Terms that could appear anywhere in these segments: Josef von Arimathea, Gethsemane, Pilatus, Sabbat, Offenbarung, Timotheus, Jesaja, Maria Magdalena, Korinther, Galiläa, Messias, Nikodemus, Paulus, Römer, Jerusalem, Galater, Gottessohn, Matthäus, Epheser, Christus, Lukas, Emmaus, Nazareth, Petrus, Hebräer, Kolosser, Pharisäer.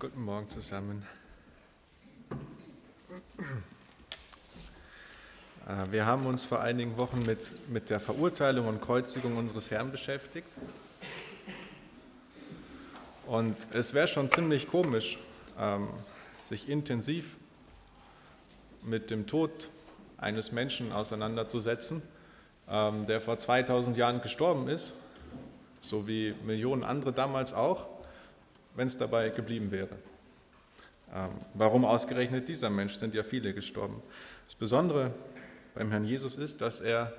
Guten Morgen zusammen. Wir haben uns vor einigen Wochen mit der Verurteilung und Kreuzigung unseres Herrn beschäftigt. Und es wäre schon ziemlich komisch, sich intensiv mit dem Tod eines Menschen auseinanderzusetzen, der vor 2000 Jahren gestorben ist, so wie Millionen andere damals auch, wenn es dabei geblieben wäre. Warum ausgerechnet dieser Mensch? Sind ja viele gestorben. Das Besondere beim Herrn Jesus ist, dass er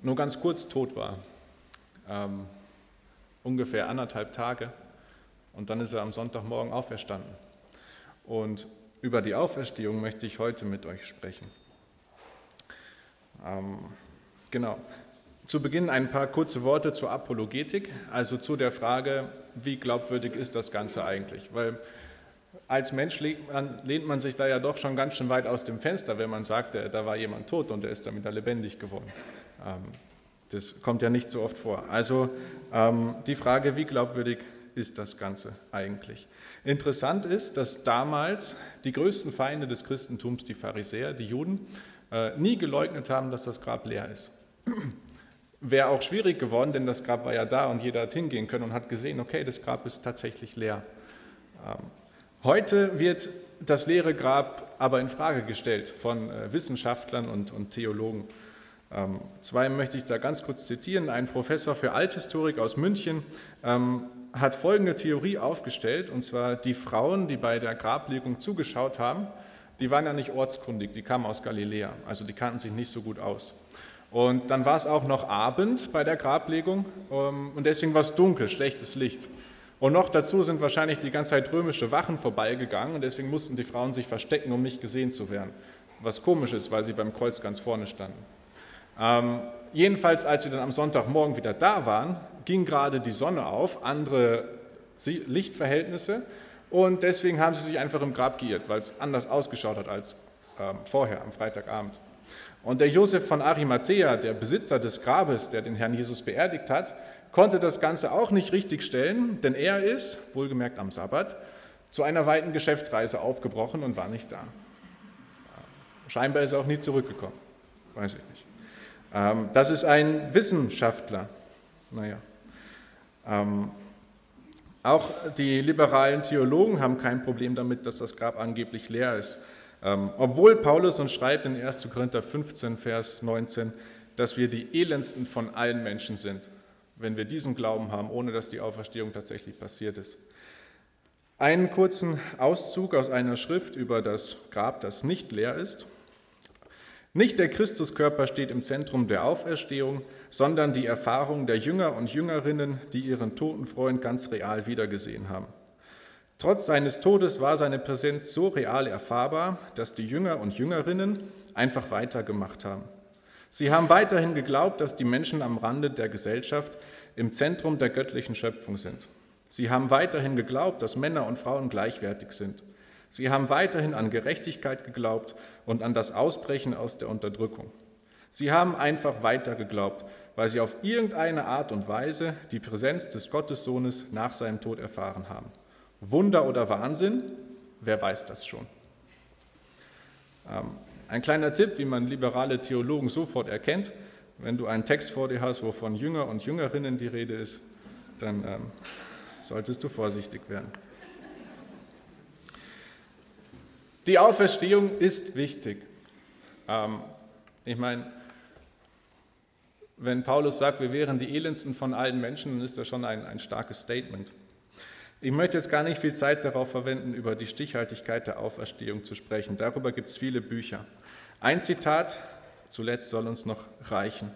nur ganz kurz tot war, ungefähr 1,5 Tage, und dann ist er am Sonntagmorgen auferstanden. Und über die Auferstehung möchte ich heute mit euch sprechen. Genau. Zu Beginn ein paar kurze Worte zur Apologetik, also zu der Frage, wie glaubwürdig ist das Ganze eigentlich? Weil als Mensch lehnt man sich da ja doch schon ganz schön weit aus dem Fenster, wenn man sagt, da war jemand tot und er ist dann wieder lebendig geworden. Das kommt ja nicht so oft vor. Also die Frage, wie glaubwürdig ist das Ganze eigentlich? Interessant ist, dass damals die größten Feinde des Christentums, die Pharisäer, die Juden, nie geleugnet haben, dass das Grab leer ist. Wäre auch schwierig geworden, denn das Grab war ja da und jeder hat hingehen können und hat gesehen, okay, das Grab ist tatsächlich leer. Heute wird das leere Grab aber in Frage gestellt von Wissenschaftlern und Theologen. Zwei möchte ich da ganz kurz zitieren. Ein Professor für Althistorik aus München hat folgende Theorie aufgestellt, und zwar: Die Frauen, die bei der Grablegung zugeschaut haben, die waren ja nicht ortskundig, die kamen aus Galiläa, also die kannten sich nicht so gut aus. Und dann war es auch noch Abend bei der Grablegung und deswegen war es dunkel, schlechtes Licht. Und noch dazu sind wahrscheinlich die ganze Zeit römische Wachen vorbeigegangen und deswegen mussten die Frauen sich verstecken, um nicht gesehen zu werden. Was komisch ist, weil sie beim Kreuz ganz vorne standen. Jedenfalls, als sie dann am Sonntagmorgen wieder da waren, ging gerade die Sonne auf, andere Lichtverhältnisse, und deswegen haben sie sich einfach im Grab geirrt, weil es anders ausgeschaut hat als vorher am Freitagabend. Und der Josef von Arimathea, der Besitzer des Grabes, der den Herrn Jesus beerdigt hat, konnte das Ganze auch nicht richtig stellen, denn er ist, wohlgemerkt am Sabbat, zu einer weiten Geschäftsreise aufgebrochen und war nicht da. Scheinbar ist er auch nie zurückgekommen. Weiß ich nicht. Das ist ein Wissenschaftler. Naja. Auch die liberalen Theologen haben kein Problem damit, dass das Grab angeblich leer ist. Obwohl Paulus uns schreibt in 1. Korinther 15, Vers 19, dass wir die elendsten von allen Menschen sind, wenn wir diesen Glauben haben, ohne dass die Auferstehung tatsächlich passiert ist. Einen kurzen Auszug aus einer Schrift über das Grab, das nicht leer ist. Nicht der Christuskörper steht im Zentrum der Auferstehung, sondern die Erfahrung der Jünger und Jüngerinnen, die ihren toten Freund ganz real wiedergesehen haben. Trotz seines Todes war seine Präsenz so real erfahrbar, dass die Jünger und Jüngerinnen einfach weitergemacht haben. Sie haben weiterhin geglaubt, dass die Menschen am Rande der Gesellschaft im Zentrum der göttlichen Schöpfung sind. Sie haben weiterhin geglaubt, dass Männer und Frauen gleichwertig sind. Sie haben weiterhin an Gerechtigkeit geglaubt und an das Ausbrechen aus der Unterdrückung. Sie haben einfach weiter geglaubt, weil sie auf irgendeine Art und Weise die Präsenz des Gottessohnes nach seinem Tod erfahren haben. Wunder oder Wahnsinn? Wer weiß das schon? Ein kleiner Tipp, wie man liberale Theologen sofort erkennt: Wenn du einen Text vor dir hast, wo von Jünger und Jüngerinnen die Rede ist, dann solltest du vorsichtig werden. Die Auferstehung ist wichtig. Ich meine, wenn Paulus sagt, wir wären die elendsten von allen Menschen, dann ist das schon ein starkes Statement. Ich möchte jetzt gar nicht viel Zeit darauf verwenden, über die Stichhaltigkeit der Auferstehung zu sprechen. Darüber gibt es viele Bücher. Ein Zitat zuletzt soll uns noch reichen.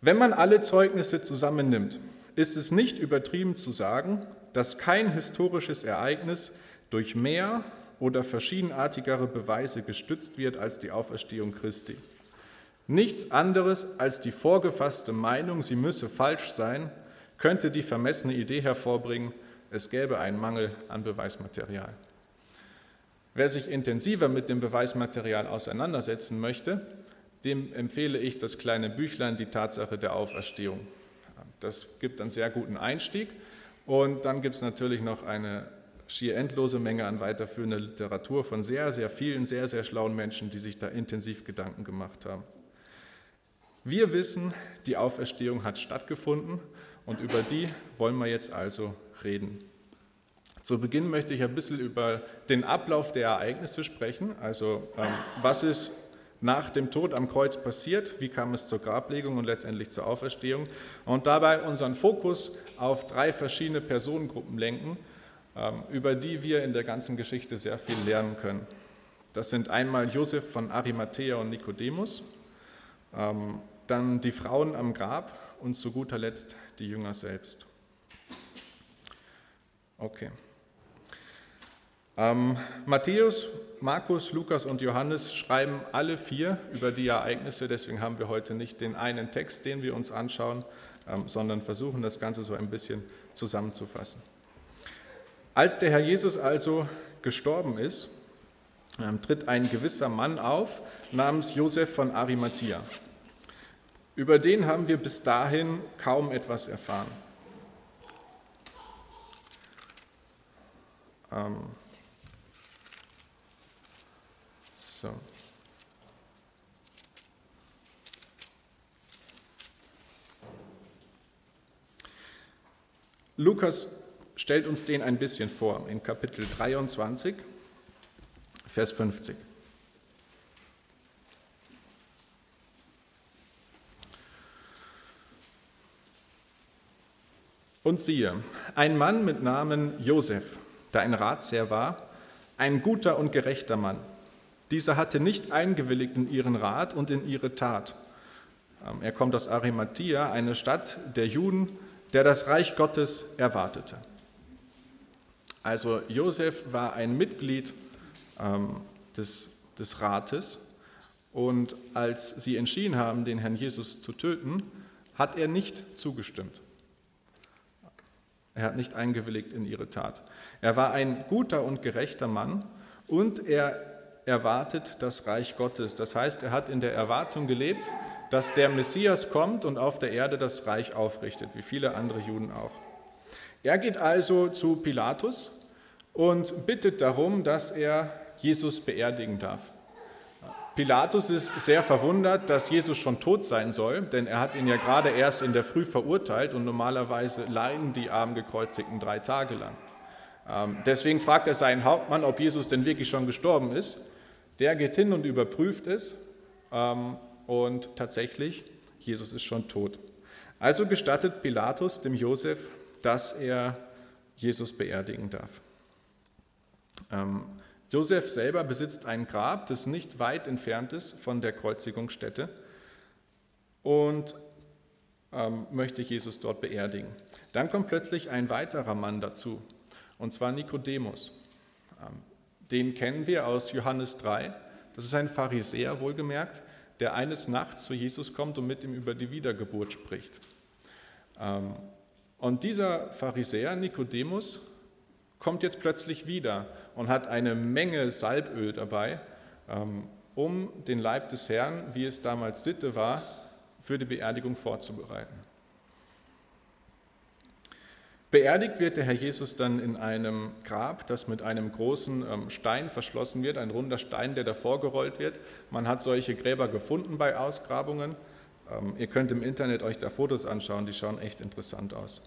Wenn man alle Zeugnisse zusammennimmt, ist es nicht übertrieben zu sagen, dass kein historisches Ereignis durch mehr oder verschiedenartigere Beweise gestützt wird als die Auferstehung Christi. Nichts anderes als die vorgefasste Meinung, sie müsse falsch sein, könnte die vermessene Idee hervorbringen, es gäbe einen Mangel an Beweismaterial. Wer sich intensiver mit dem Beweismaterial auseinandersetzen möchte, dem empfehle ich das kleine Büchlein Die Tatsache der Auferstehung. Das gibt einen sehr guten Einstieg. Und dann gibt es natürlich noch eine schier endlose Menge an weiterführender Literatur von sehr, sehr vielen, sehr, sehr schlauen Menschen, die sich da intensiv Gedanken gemacht haben. Wir wissen, die Auferstehung hat stattgefunden und über die wollen wir jetzt also reden. Zu Beginn möchte ich ein bisschen über den Ablauf der Ereignisse sprechen, also was ist nach dem Tod am Kreuz passiert, wie kam es zur Grablegung und letztendlich zur Auferstehung und dabei unseren Fokus auf drei verschiedene Personengruppen lenken, über die wir in der ganzen Geschichte sehr viel lernen können. Das sind einmal Josef von Arimathea und Nikodemus, dann die Frauen am Grab und zu guter Letzt die Jünger selbst. Okay. Matthäus, Markus, Lukas und Johannes schreiben alle vier über die Ereignisse, deswegen haben wir heute nicht den einen Text, den wir uns anschauen, sondern versuchen, das Ganze so ein bisschen zusammenzufassen. Als der Herr Jesus also gestorben ist, tritt ein gewisser Mann auf, namens Josef von Arimathea. Über den haben wir bis dahin kaum etwas erfahren. Lukas stellt uns den ein bisschen vor in Kapitel 23, Vers 50. Und siehe, ein Mann mit Namen Josef, der ein Ratsherr war, ein guter und gerechter Mann. Dieser hatte nicht eingewilligt in ihren Rat und in ihre Tat. Er kommt aus Arimathea, eine Stadt der Juden, der das Reich Gottes erwartete. Also Josef war ein Mitglied des Rates und als sie entschieden haben, den Herrn Jesus zu töten, hat er nicht zugestimmt. Er hat nicht eingewilligt in ihre Tat. Er war ein guter und gerechter Mann und er erwartet das Reich Gottes. Das heißt, er hat in der Erwartung gelebt, dass der Messias kommt und auf der Erde das Reich aufrichtet, wie viele andere Juden auch. Er geht also zu Pilatus und bittet darum, dass er Jesus beerdigen darf. Pilatus ist sehr verwundert, dass Jesus schon tot sein soll, denn er hat ihn ja gerade erst in der Früh verurteilt und normalerweise leiden die armen Gekreuzigten 3 Tage lang. Deswegen fragt er seinen Hauptmann, ob Jesus denn wirklich schon gestorben ist. Der geht hin und überprüft es. Und tatsächlich, Jesus ist schon tot. Also gestattet Pilatus dem Josef, dass er Jesus beerdigen darf. Josef selber besitzt ein Grab, das nicht weit entfernt ist von der Kreuzigungsstätte und möchte Jesus dort beerdigen. Dann kommt plötzlich ein weiterer Mann dazu, und zwar Nikodemus. Den kennen wir aus Johannes 3. Das ist ein Pharisäer, wohlgemerkt, der eines Nachts zu Jesus kommt und mit ihm über die Wiedergeburt spricht. Und dieser Pharisäer, Nikodemus, kommt jetzt plötzlich wieder und hat eine Menge Salböl dabei, um den Leib des Herrn, wie es damals Sitte war, für die Beerdigung vorzubereiten. Beerdigt wird der Herr Jesus dann in einem Grab, das mit einem großen Stein verschlossen wird, ein runder Stein, der davor gerollt wird. Man hat solche Gräber gefunden bei Ausgrabungen. Ihr könnt im Internet euch da Fotos anschauen, die schauen echt interessant aus.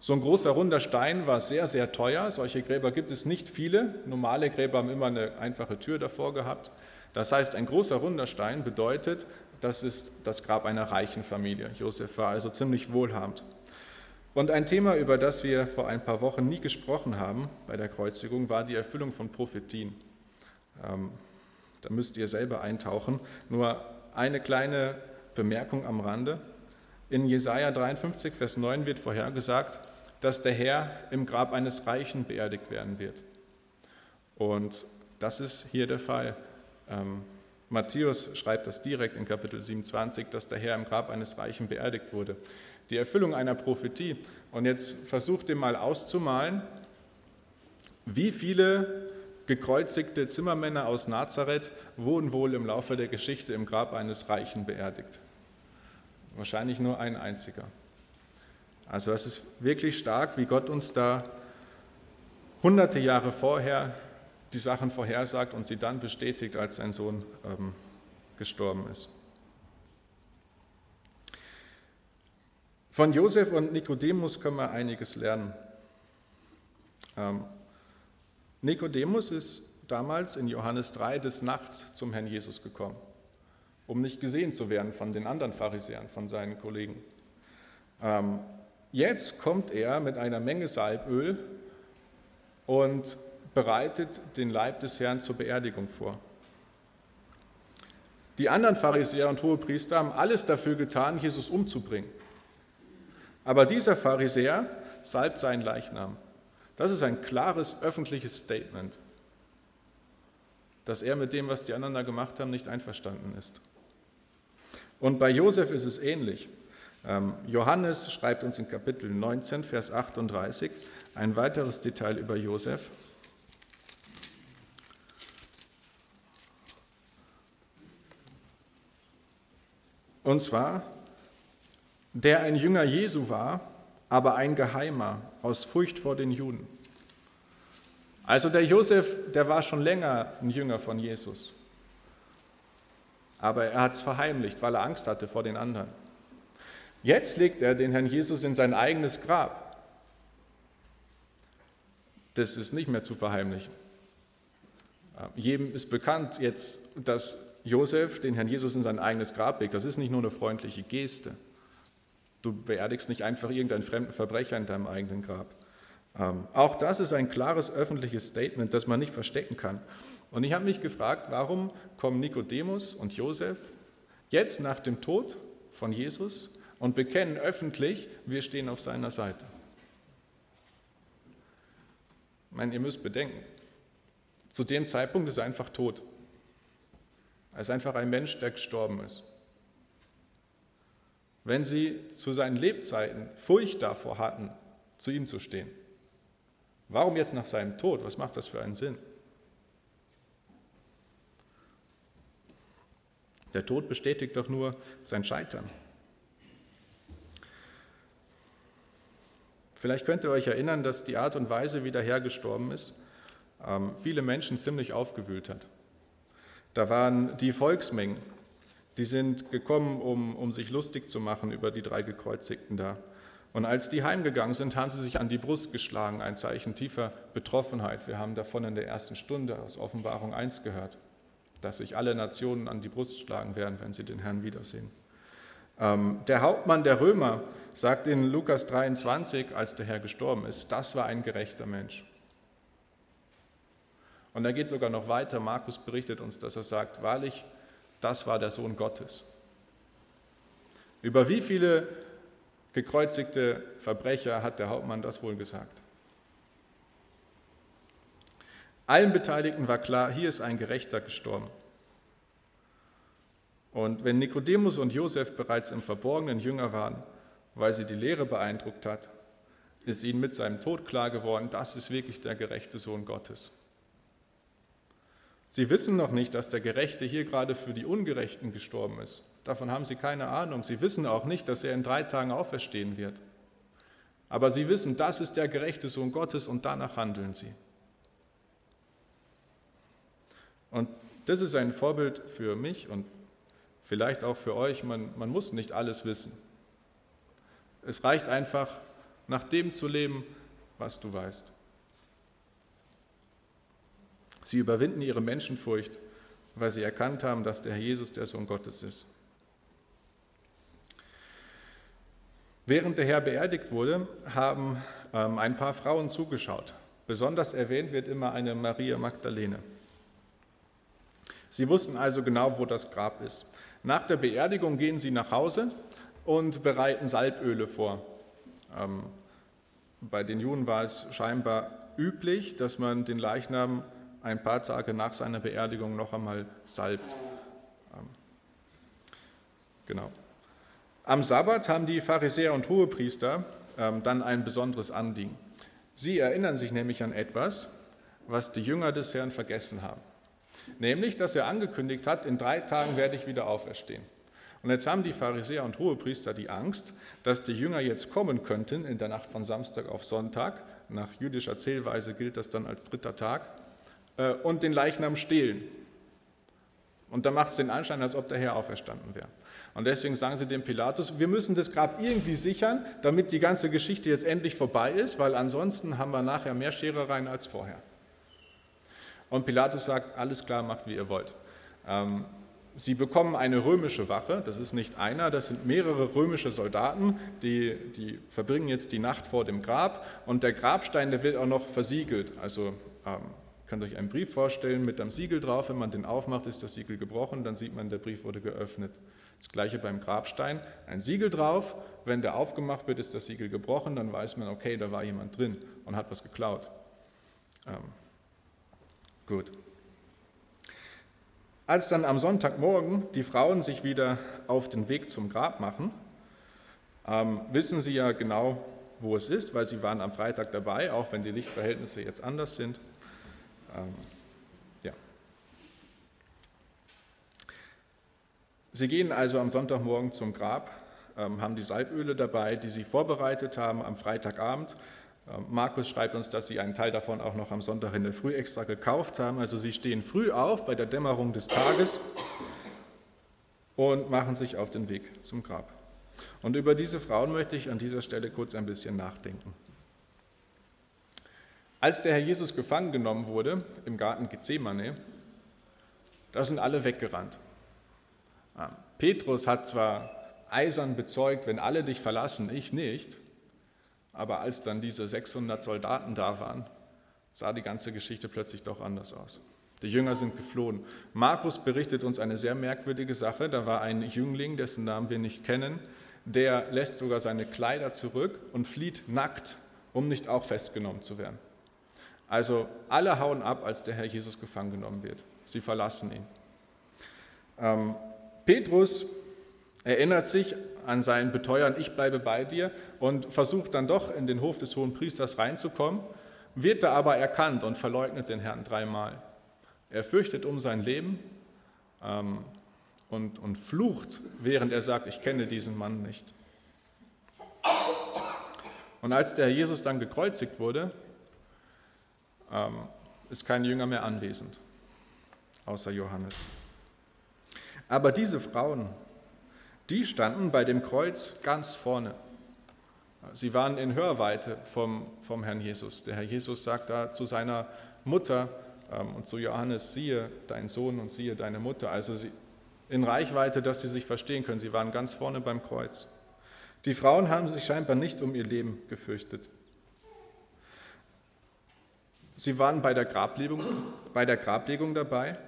So ein großer runder Stein war sehr, sehr teuer. Solche Gräber gibt es nicht viele. Normale Gräber haben immer eine einfache Tür davor gehabt. Das heißt, ein großer runder Stein bedeutet, das ist das Grab einer reichen Familie. Josef war also ziemlich wohlhabend. Und ein Thema, über das wir vor ein paar Wochen nie gesprochen haben bei der Kreuzigung, war die Erfüllung von Prophetien. Da müsst ihr selber eintauchen. Nur eine kleine Bemerkung am Rande. In Jesaja 53, Vers 9 wird vorhergesagt, dass der Herr im Grab eines Reichen beerdigt werden wird. Und das ist hier der Fall. Matthäus schreibt das direkt in Kapitel 27, dass der Herr im Grab eines Reichen beerdigt wurde. Die Erfüllung einer Prophetie. Und jetzt versucht ihr mal auszumalen, wie viele gekreuzigte Zimmermänner aus Nazareth wurden wohl im Laufe der Geschichte im Grab eines Reichen beerdigt. Wahrscheinlich nur ein einziger. Also es ist wirklich stark, wie Gott uns da hunderte Jahre vorher die Sachen vorhersagt und sie dann bestätigt, als sein Sohn gestorben ist. Von Josef und Nikodemus können wir einiges lernen. Nikodemus ist damals in Johannes 3 des Nachts zum Herrn Jesus gekommen, um nicht gesehen zu werden von den anderen Pharisäern, von seinen Kollegen. Jetzt kommt er mit einer Menge Salböl und bereitet den Leib des Herrn zur Beerdigung vor. Die anderen Pharisäer und Hohepriester haben alles dafür getan, Jesus umzubringen. Aber dieser Pharisäer salbt seinen Leichnam. Das ist ein klares öffentliches Statement, dass er mit dem, was die anderen da gemacht haben, nicht einverstanden ist. Und bei Josef ist es ähnlich. Johannes schreibt uns in Kapitel 19, Vers 38, ein weiteres Detail über Josef. Und zwar, der ein Jünger Jesu war, aber ein Geheimer aus Furcht vor den Juden. Also der Josef, der war schon länger ein Jünger von Jesus. Aber er hat es verheimlicht, weil er Angst hatte vor den anderen. Jetzt legt er den Herrn Jesus in sein eigenes Grab. Das ist nicht mehr zu verheimlichen. Jedem ist bekannt jetzt, dass Josef den Herrn Jesus in sein eigenes Grab legt. Das ist nicht nur eine freundliche Geste. Du beerdigst nicht einfach irgendeinen fremden Verbrecher in deinem eigenen Grab. Auch das ist ein klares öffentliches Statement, das man nicht verstecken kann. Und ich habe mich gefragt, warum kommen Nikodemus und Josef jetzt nach dem Tod von Jesus und bekennen öffentlich, wir stehen auf seiner Seite. Ich meine, ihr müsst bedenken, zu dem Zeitpunkt ist er einfach tot. Er ist einfach ein Mensch, der gestorben ist. Wenn sie zu seinen Lebzeiten Furcht davor hatten, zu ihm zu stehen, warum jetzt nach seinem Tod? Was macht das für einen Sinn? Der Tod bestätigt doch nur sein Scheitern. Vielleicht könnt ihr euch erinnern, dass die Art und Weise, wie der Herr gestorben ist, viele Menschen ziemlich aufgewühlt hat. Da waren die Volksmengen, die sind gekommen, um sich lustig zu machen über die drei Gekreuzigten da. Und als die heimgegangen sind, haben sie sich an die Brust geschlagen, ein Zeichen tiefer Betroffenheit. Wir haben davon in der ersten Stunde aus Offenbarung 1 gehört, dass sich alle Nationen an die Brust schlagen werden, wenn sie den Herrn wiedersehen. Der Hauptmann der Römer sagt in Lukas 23, als der Herr gestorben ist, das war ein gerechter Mensch. Und da geht sogar noch weiter. Markus berichtet uns, dass er sagt, wahrlich, das war der Sohn Gottes. Über wie viele gekreuzigte Verbrecher hat der Hauptmann das wohl gesagt? Allen Beteiligten war klar, hier ist ein Gerechter gestorben. Und wenn Nikodemus und Josef bereits im Verborgenen Jünger waren, weil sie die Lehre beeindruckt hat, ist ihnen mit seinem Tod klar geworden, das ist wirklich der gerechte Sohn Gottes. Sie wissen noch nicht, dass der Gerechte hier gerade für die Ungerechten gestorben ist. Davon haben sie keine Ahnung. Sie wissen auch nicht, dass er in 3 Tagen auferstehen wird. Aber sie wissen, das ist der gerechte Sohn Gottes und danach handeln sie. Und das ist ein Vorbild für mich und vielleicht auch für euch. Man muss nicht alles wissen. Es reicht einfach, nach dem zu leben, was du weißt. Sie überwinden ihre Menschenfurcht, weil sie erkannt haben, dass der Herr Jesus der Sohn Gottes ist. Während der Herr beerdigt wurde, haben ein paar Frauen zugeschaut. Besonders erwähnt wird immer eine Maria Magdalena. Sie wussten also genau, wo das Grab ist. Nach der Beerdigung gehen sie nach Hause und bereiten Salböle vor. Bei den Juden war es scheinbar üblich, dass man den Leichnam ein paar Tage nach seiner Beerdigung noch einmal salbt. Genau. Am Sabbat haben die Pharisäer und Hohepriester dann ein besonderes Anliegen. Sie erinnern sich nämlich an etwas, was die Jünger des Herrn vergessen haben. Nämlich, dass er angekündigt hat, in 3 Tagen werde ich wieder auferstehen. Und jetzt haben die Pharisäer und Hohepriester die Angst, dass die Jünger jetzt kommen könnten in der Nacht von Samstag auf Sonntag Nach jüdischer Zählweise gilt das dann als dritter Tag. Und den Leichnam stehlen. Und da macht es den Anschein, als ob der Herr auferstanden wäre. Und deswegen sagen sie dem Pilatus, wir müssen das Grab irgendwie sichern, damit die ganze Geschichte jetzt endlich vorbei ist, weil ansonsten haben wir nachher mehr Scherereien als vorher. Und Pilatus sagt, alles klar, macht wie ihr wollt. Sie bekommen eine römische Wache, das ist nicht einer, das sind mehrere römische Soldaten, die verbringen jetzt die Nacht vor dem Grab und der Grabstein, der wird auch noch versiegelt. Also könnt ihr euch einen Brief vorstellen mit einem Siegel drauf, wenn man den aufmacht, ist das Siegel gebrochen, dann sieht man, der Brief wurde geöffnet. Das gleiche beim Grabstein, ein Siegel drauf, wenn der aufgemacht wird, ist das Siegel gebrochen, dann weiß man, okay, da war jemand drin und hat was geklaut. Gut. Als dann am Sonntagmorgen die Frauen sich wieder auf den Weg zum Grab machen, wissen sie ja genau, wo es ist, weil sie waren am Freitag dabei, auch wenn die Lichtverhältnisse jetzt anders sind. Sie gehen also am Sonntagmorgen zum Grab, haben die Salböle dabei, die sie vorbereitet haben am Freitagabend. Markus schreibt uns, dass sie einen Teil davon auch noch am Sonntag in der Früh extra gekauft haben. Also sie stehen früh auf bei der Dämmerung des Tages und machen sich auf den Weg zum Grab. Und über diese Frauen möchte ich an dieser Stelle kurz ein bisschen nachdenken. Als der Herr Jesus gefangen genommen wurde im Garten Gethsemane, da sind alle weggerannt. Petrus hat zwar eisern bezeugt, wenn alle dich verlassen, ich nicht, aber als dann diese 600 Soldaten da waren, sah die ganze Geschichte plötzlich doch anders aus. Die Jünger sind geflohen. Markus berichtet uns eine sehr merkwürdige Sache. Da war ein Jüngling, dessen Namen wir nicht kennen, der lässt sogar seine Kleider zurück und flieht nackt, um nicht auch festgenommen zu werden. Also alle hauen ab, als der Herr Jesus gefangen genommen wird. Sie verlassen ihn. Petrus erinnert sich an sein Beteuern, ich bleibe bei dir, und versucht dann doch in den Hof des Hohenpriesters reinzukommen, wird da aber erkannt und verleugnet den Herrn dreimal. Er fürchtet um sein Leben und flucht, während er sagt, ich kenne diesen Mann nicht. Und als der Herr Jesus dann gekreuzigt wurde, ist kein Jünger mehr anwesend, außer Johannes. Aber diese Frauen, die standen bei dem Kreuz ganz vorne. Sie waren in Hörweite vom Herrn Jesus. Der Herr Jesus sagt da zu seiner Mutter und zu Johannes, siehe deinen Sohn und siehe deine Mutter. Also sie, in Reichweite, dass sie sich verstehen können. Sie waren ganz vorne beim Kreuz. Die Frauen haben sich scheinbar nicht um ihr Leben gefürchtet. Sie waren bei der Grablegung dabei.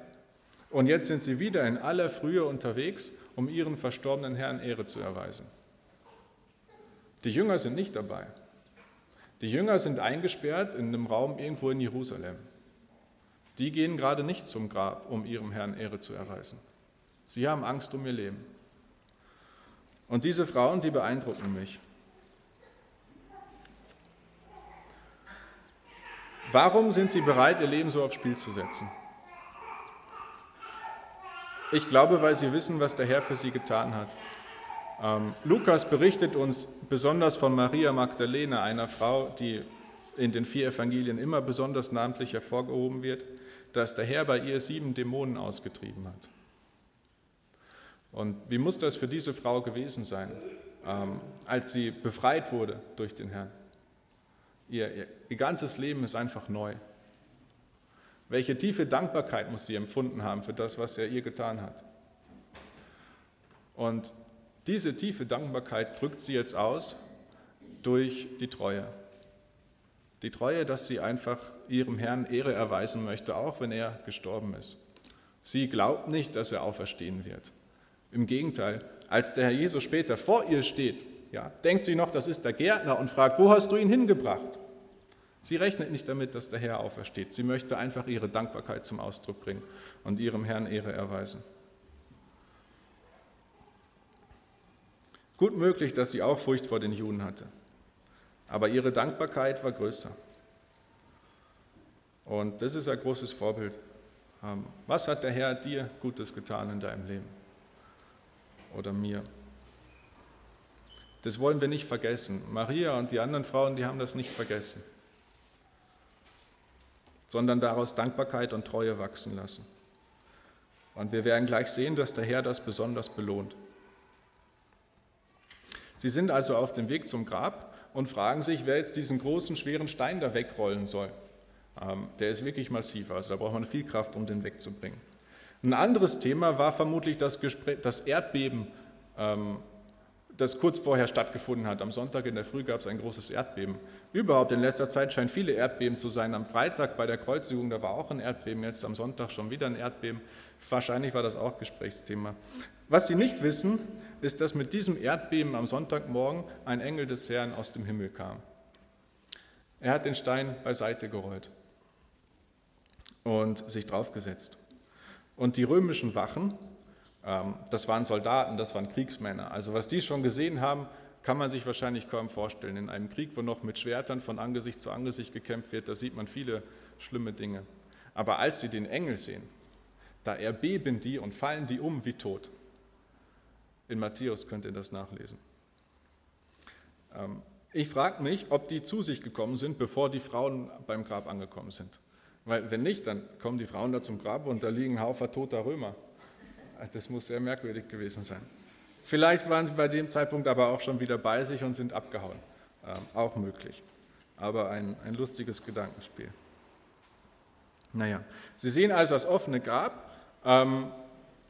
Und jetzt sind sie wieder in aller Frühe unterwegs, um ihren verstorbenen Herrn Ehre zu erweisen. Die Jünger sind nicht dabei. Die Jünger sind eingesperrt in einem Raum irgendwo in Jerusalem. Die gehen gerade nicht zum Grab, um ihrem Herrn Ehre zu erweisen. Sie haben Angst um ihr Leben. Und diese Frauen, die beeindrucken mich. Warum sind sie bereit, ihr Leben so aufs Spiel zu setzen? Ich glaube, weil sie wissen, was der Herr für sie getan hat. Lukas berichtet uns besonders von Maria Magdalena, einer Frau, die in den 4 Evangelien immer besonders namentlich hervorgehoben wird, dass der Herr bei ihr 7 Dämonen ausgetrieben hat. Und wie muss das für diese Frau gewesen sein, als sie befreit wurde durch den Herrn? Ihr ganzes Leben ist einfach neu. Welche tiefe Dankbarkeit muss sie empfunden haben für das, was er ihr getan hat? Und diese tiefe Dankbarkeit drückt sie jetzt aus durch die Treue. Die Treue, dass sie einfach ihrem Herrn Ehre erweisen möchte, auch wenn er gestorben ist. Sie glaubt nicht, dass er auferstehen wird. Im Gegenteil, als der Herr Jesus später vor ihr steht, denkt sie noch, das ist der Gärtner, und fragt, wo hast du ihn hingebracht? Sie rechnet nicht damit, dass der Herr aufersteht. Sie möchte einfach ihre Dankbarkeit zum Ausdruck bringen und ihrem Herrn Ehre erweisen. Gut möglich, dass sie auch Furcht vor den Juden hatte. Aber ihre Dankbarkeit war größer. Und das ist ein großes Vorbild. Was hat der Herr dir Gutes getan in deinem Leben? Oder mir? Das wollen wir nicht vergessen. Maria und die anderen Frauen, die haben das nicht vergessen. sondern daraus Dankbarkeit und Treue wachsen lassen. Und wir werden gleich sehen, dass der Herr das besonders belohnt. Sie sind also auf dem Weg zum Grab und fragen sich, wer jetzt diesen großen, schweren Stein da wegrollen soll. Der ist wirklich massiv, also da braucht man viel Kraft, um den wegzubringen. Ein anderes Thema war vermutlich das Erdbeben, das kurz vorher stattgefunden hat. Am Sonntag in der Früh gab es ein großes Erdbeben. Überhaupt in letzter Zeit scheinen viele Erdbeben zu sein. Am Freitag bei der Kreuzigung, da war auch ein Erdbeben, jetzt am Sonntag schon wieder ein Erdbeben. Wahrscheinlich war das auch Gesprächsthema. Was Sie nicht wissen, ist, dass mit diesem Erdbeben am Sonntagmorgen ein Engel des Herrn aus dem Himmel kam. Er hat den Stein beiseite gerollt und sich draufgesetzt. Und die römischen Wachen, das waren Soldaten, das waren Kriegsmänner. Also was die schon gesehen haben, kann man sich wahrscheinlich kaum vorstellen. In einem Krieg, wo noch mit Schwertern von Angesicht zu Angesicht gekämpft wird, da sieht man viele schlimme Dinge. Aber als sie den Engel sehen, da erbeben die und fallen die um wie tot. In Matthäus könnt ihr das nachlesen. Ich frage mich, ob die zu sich gekommen sind, bevor die Frauen beim Grab angekommen sind. Weil wenn nicht, dann kommen die Frauen da zum Grab und da liegen ein Haufen toter Römer. Also das muss sehr merkwürdig gewesen sein. Vielleicht waren sie bei dem Zeitpunkt aber auch schon wieder bei sich und sind abgehauen. Auch möglich. Aber ein lustiges Gedankenspiel. Naja, sie sehen also das offene Grab,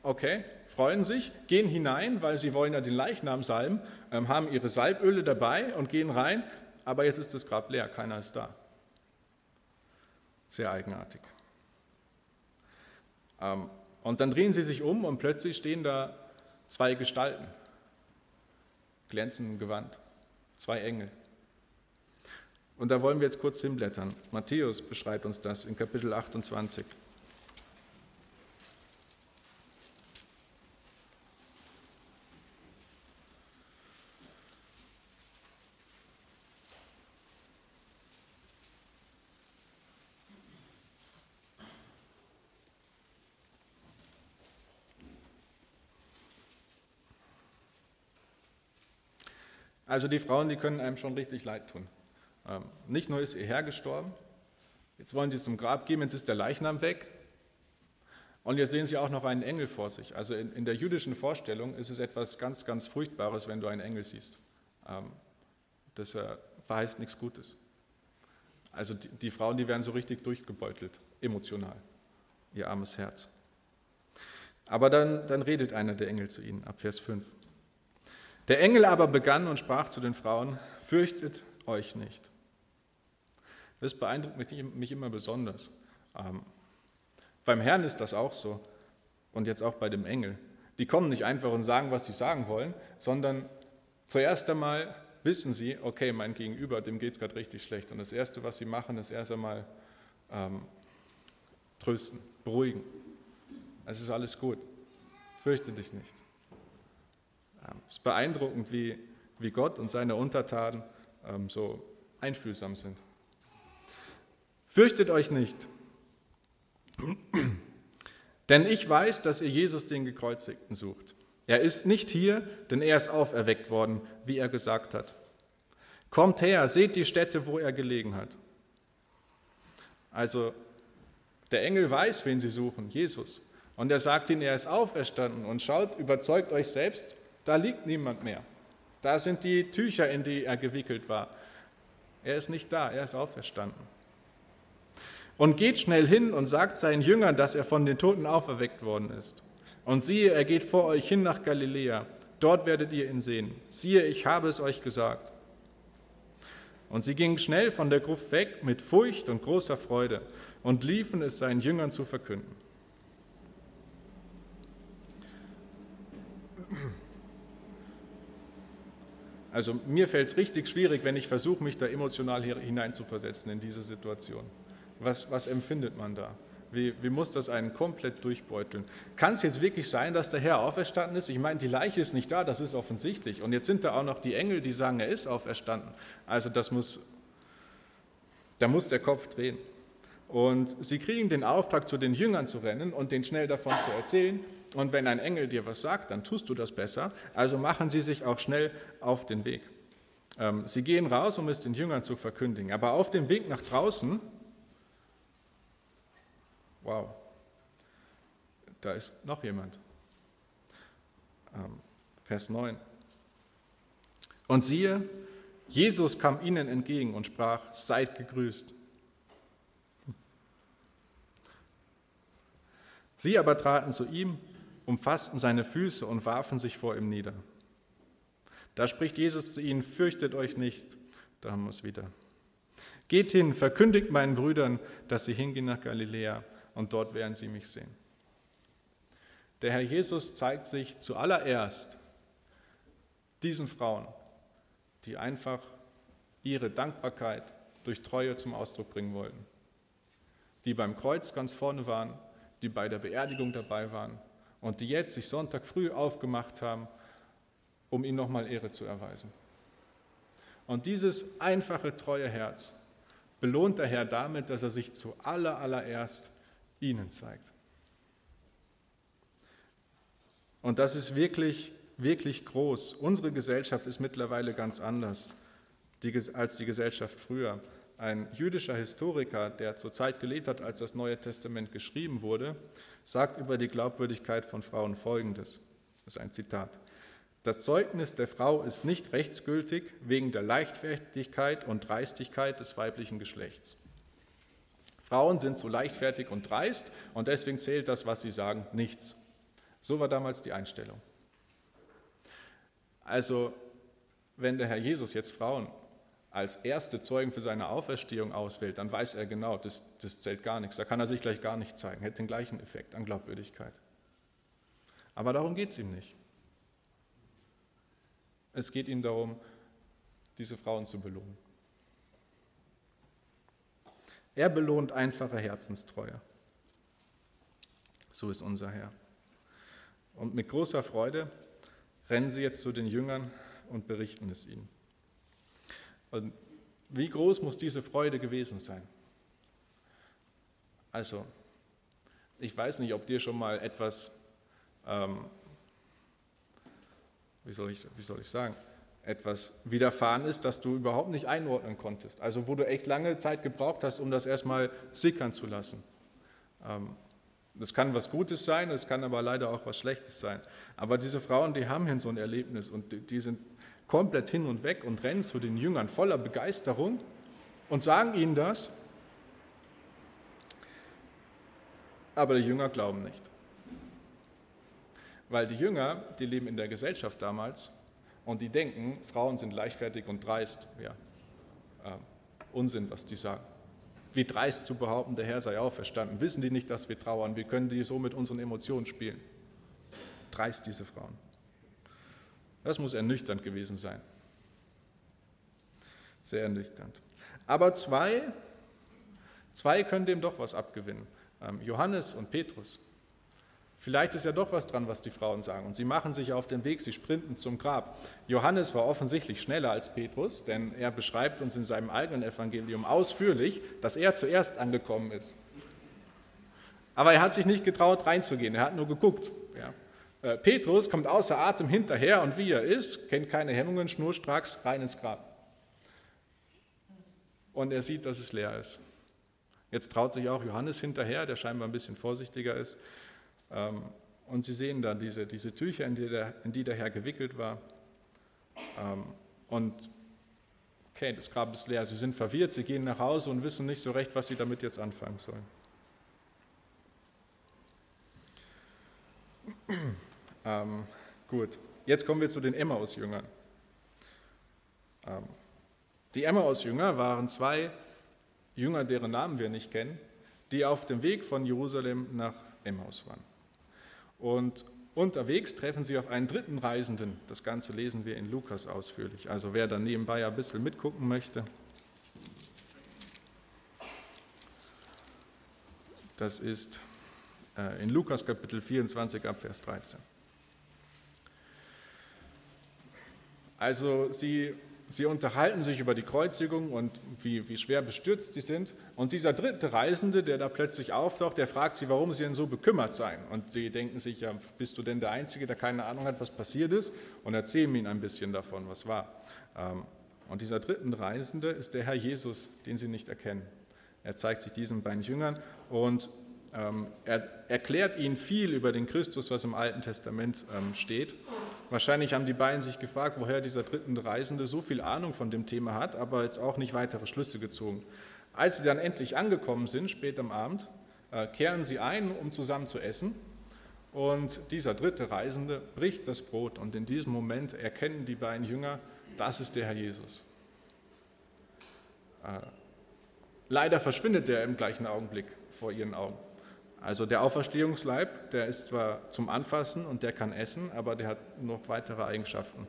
okay, freuen sich, gehen hinein, weil sie wollen ja den Leichnam salben, haben ihre Salböle dabei und gehen rein, aber jetzt ist das Grab leer, keiner ist da. Sehr eigenartig. Und dann drehen sie sich um und plötzlich stehen da zwei Gestalten, glänzendem Gewand, zwei Engel. Und da wollen wir jetzt kurz hinblättern. Matthäus beschreibt uns das in Kapitel 28. Also die Frauen, die können einem schon richtig leid tun. Nicht nur ist ihr Herr gestorben, jetzt wollen sie zum Grab gehen, jetzt ist der Leichnam weg und jetzt sehen sie auch noch einen Engel vor sich. Also in der jüdischen Vorstellung ist es etwas ganz, ganz Furchtbares, wenn du einen Engel siehst. Das verheißt nichts Gutes. Also die Frauen, die werden so richtig durchgebeutelt, emotional, ihr armes Herz. Aber dann redet einer der Engel zu ihnen, ab Vers 5. Der Engel aber begann und sprach zu den Frauen, fürchtet euch nicht. Das beeindruckt mich immer besonders. Beim Herrn ist das auch so und jetzt auch bei dem Engel. Die kommen nicht einfach und sagen, was sie sagen wollen, sondern zuerst einmal wissen sie, okay, mein Gegenüber, dem geht es gerade richtig schlecht. Und das Erste, was sie machen, ist erst einmal trösten, beruhigen. Es ist alles gut, fürchte dich nicht. Es ist beeindruckend, wie Gott und seine Untertanen so einfühlsam sind. Fürchtet euch nicht, denn ich weiß, dass ihr Jesus den Gekreuzigten sucht. Er ist nicht hier, denn er ist auferweckt worden, wie er gesagt hat. Kommt her, seht die Stätte, wo er gelegen hat. Also der Engel weiß, wen sie suchen, Jesus. Und er sagt ihnen, er ist auferstanden und schaut, überzeugt euch selbst, da liegt niemand mehr. Da sind die Tücher, in die er gewickelt war. Er ist nicht da, er ist auferstanden. Und geht schnell hin und sagt seinen Jüngern, dass er von den Toten auferweckt worden ist. Und siehe, er geht vor euch hin nach Galiläa. Dort werdet ihr ihn sehen. Siehe, ich habe es euch gesagt. Und sie gingen schnell von der Gruft weg mit Furcht und großer Freude und liefen es seinen Jüngern zu verkünden. Also mir fällt es richtig schwierig, wenn ich versuche, mich da emotional hineinzuversetzen in diese Situation. Was empfindet man da? Wie muss das einen komplett durchbeuteln? Kann es jetzt wirklich sein, dass der Herr auferstanden ist? Ich meine, die Leiche ist nicht da, das ist offensichtlich. Und jetzt sind da auch noch die Engel, die sagen, er ist auferstanden. Also da muss der Kopf drehen. Und sie kriegen den Auftrag, zu den Jüngern zu rennen und denen schnell davon zu erzählen. Und wenn ein Engel dir was sagt, dann tust du das besser. Also machen sie sich auch schnell auf den Weg. Sie gehen raus, um es den Jüngern zu verkündigen. Aber auf dem Weg nach draußen wow, da ist noch jemand. Vers 9. Und siehe, Jesus kam ihnen entgegen und sprach, seid gegrüßt. Sie aber traten zu ihm, umfassten seine Füße und warfen sich vor ihm nieder. Da spricht Jesus zu ihnen, fürchtet euch nicht. Da haben wir es wieder. Geht hin, verkündigt meinen Brüdern, dass sie hingehen nach Galiläa und dort werden sie mich sehen. Der Herr Jesus zeigt sich zuallererst diesen Frauen, die einfach ihre Dankbarkeit durch Treue zum Ausdruck bringen wollten, die beim Kreuz ganz vorne waren, die bei der Beerdigung dabei waren und die jetzt sich Sonntag früh aufgemacht haben, um ihm nochmal Ehre zu erweisen. Und dieses einfache, treue Herz belohnt der Herr damit, dass er sich zuallererst ihnen zeigt. Und das ist wirklich, wirklich groß. Unsere Gesellschaft ist mittlerweile ganz anders als die Gesellschaft früher. Ein jüdischer Historiker, der zur Zeit gelebt hat, als das Neue Testament geschrieben wurde, sagt über die Glaubwürdigkeit von Frauen Folgendes. Das ist ein Zitat. Das Zeugnis der Frau ist nicht rechtsgültig wegen der Leichtfertigkeit und Dreistigkeit des weiblichen Geschlechts. Frauen sind so leichtfertig und dreist und deswegen zählt das, was sie sagen, nichts. So war damals die Einstellung. Also, wenn der Herr Jesus jetzt Frauen als erste Zeugen für seine Auferstehung auswählt, dann weiß er genau, das zählt gar nichts. Da kann er sich gleich gar nicht zeigen. Hätte den gleichen Effekt an Glaubwürdigkeit. Aber darum geht es ihm nicht. Es geht ihm darum, diese Frauen zu belohnen. Er belohnt einfache Herzenstreue. So ist unser Herr. Und mit großer Freude rennen sie jetzt zu den Jüngern und berichten es ihnen. Und wie groß muss diese Freude gewesen sein? Also, ich weiß nicht, ob dir schon mal etwas, etwas widerfahren ist, das du überhaupt nicht einordnen konntest. Also, wo du echt lange Zeit gebraucht hast, um das erstmal sickern zu lassen. Das kann was Gutes sein, es kann aber leider auch was Schlechtes sein. Aber diese Frauen, die haben hier so ein Erlebnis und die sind komplett hin und weg und rennen zu den Jüngern voller Begeisterung und sagen ihnen das. Aber die Jünger glauben nicht. Weil die Jünger, die leben in der Gesellschaft damals und die denken, Frauen sind leichtfertig und dreist. Ja, Unsinn, was die sagen. Wie dreist zu behaupten, der Herr sei auferstanden. Wissen die nicht, dass wir trauern? Wie können die so mit unseren Emotionen spielen? Dreist diese Frauen. Das muss ernüchternd gewesen sein. Sehr ernüchternd. Aber zwei können dem doch was abgewinnen. Johannes und Petrus. Vielleicht ist ja doch was dran, was die Frauen sagen. Und sie machen sich auf den Weg, sie sprinten zum Grab. Johannes war offensichtlich schneller als Petrus, denn er beschreibt uns in seinem eigenen Evangelium ausführlich, dass er zuerst angekommen ist. Aber er hat sich nicht getraut, reinzugehen, er hat nur geguckt. Ja. Petrus kommt außer Atem hinterher und wie er ist, kennt keine Hemmungen, schnurstracks rein ins Grab. Und er sieht, dass es leer ist. Jetzt traut sich auch Johannes hinterher, der scheinbar ein bisschen vorsichtiger ist. Und sie sehen dann diese Tücher, in die der Herr gewickelt war. Und okay, das Grab ist leer, sie sind verwirrt, sie gehen nach Hause und wissen nicht so recht, was sie damit jetzt anfangen sollen. Gut, jetzt kommen wir zu den Emmaus-Jüngern. Die Emmaus-Jünger waren zwei Jünger, deren Namen wir nicht kennen, die auf dem Weg von Jerusalem nach Emmaus waren. Und unterwegs treffen sie auf einen dritten Reisenden. Das Ganze lesen wir in Lukas ausführlich. Also wer da nebenbei ein bisschen mitgucken möchte. Das ist in Lukas Kapitel 24 ab Vers 13. Also sie unterhalten sich über die Kreuzigung und wie schwer bestürzt sie sind. Und dieser dritte Reisende, der da plötzlich auftaucht, der fragt sie, warum sie denn so bekümmert seien. Und sie denken sich, ja, bist du denn der Einzige, der keine Ahnung hat, was passiert ist? Und erzählen ihnen ein bisschen davon, was war. Und dieser dritte Reisende ist der Herr Jesus, den sie nicht erkennen. Er zeigt sich diesen beiden Jüngern und Er erklärt ihnen viel über den Christus, was im Alten Testament steht. Wahrscheinlich haben die beiden sich gefragt, woher dieser dritte Reisende so viel Ahnung von dem Thema hat, aber jetzt auch nicht weitere Schlüsse gezogen. Als sie dann endlich angekommen sind, spät am Abend, kehren sie ein, um zusammen zu essen. Und dieser dritte Reisende bricht das Brot und in diesem Moment erkennen die beiden Jünger, das ist der Herr Jesus. Leider verschwindet er im gleichen Augenblick vor ihren Augen. Also der Auferstehungsleib, der ist zwar zum Anfassen und der kann essen, aber der hat noch weitere Eigenschaften.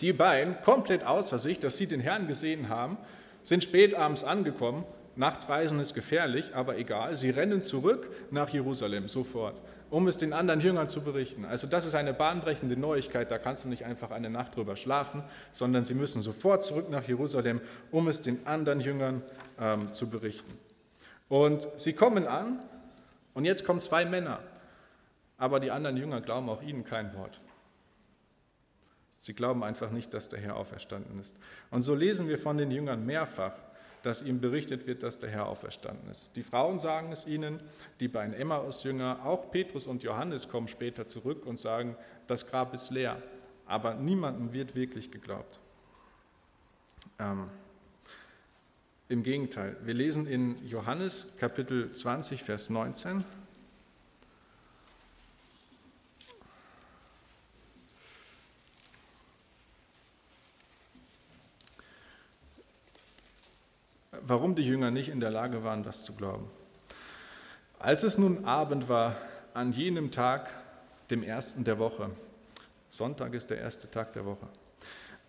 Die beiden, komplett außer sich, dass sie den Herrn gesehen haben, sind spät abends angekommen. Nachtreisen ist gefährlich, aber egal. Sie rennen zurück nach Jerusalem sofort, um es den anderen Jüngern zu berichten. Also das ist eine bahnbrechende Neuigkeit, da kannst du nicht einfach eine Nacht drüber schlafen, sondern sie müssen sofort zurück nach Jerusalem, um es den anderen Jüngern zu berichten. Und sie kommen an und jetzt kommen zwei Männer, aber die anderen Jünger glauben auch ihnen kein Wort. Sie glauben einfach nicht, dass der Herr auferstanden ist. Und so lesen wir von den Jüngern mehrfach, dass ihm berichtet wird, dass der Herr auferstanden ist. Die Frauen sagen es ihnen, die beiden Emmaus-Jünger, auch Petrus und Johannes kommen später zurück und sagen, das Grab ist leer. Aber niemandem wird wirklich geglaubt. Im Gegenteil, wir lesen in Johannes Kapitel 20, Vers 19. Warum die Jünger nicht in der Lage waren, das zu glauben. Als es nun Abend war, an jenem Tag, dem ersten der Woche, Sonntag ist der erste Tag der Woche,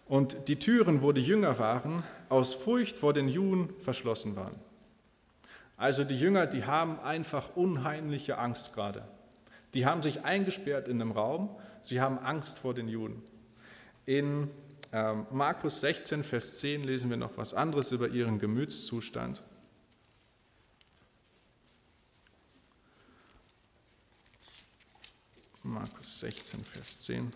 und die Türen, wo die Jünger waren, aus Furcht vor den Juden verschlossen waren. Also die Jünger, die haben einfach unheimliche Angst gerade. Die haben sich eingesperrt in einem Raum, sie haben Angst vor den Juden. In Markus 16, Vers 10 lesen wir noch was anderes über ihren Gemütszustand. Markus 16, Vers 10.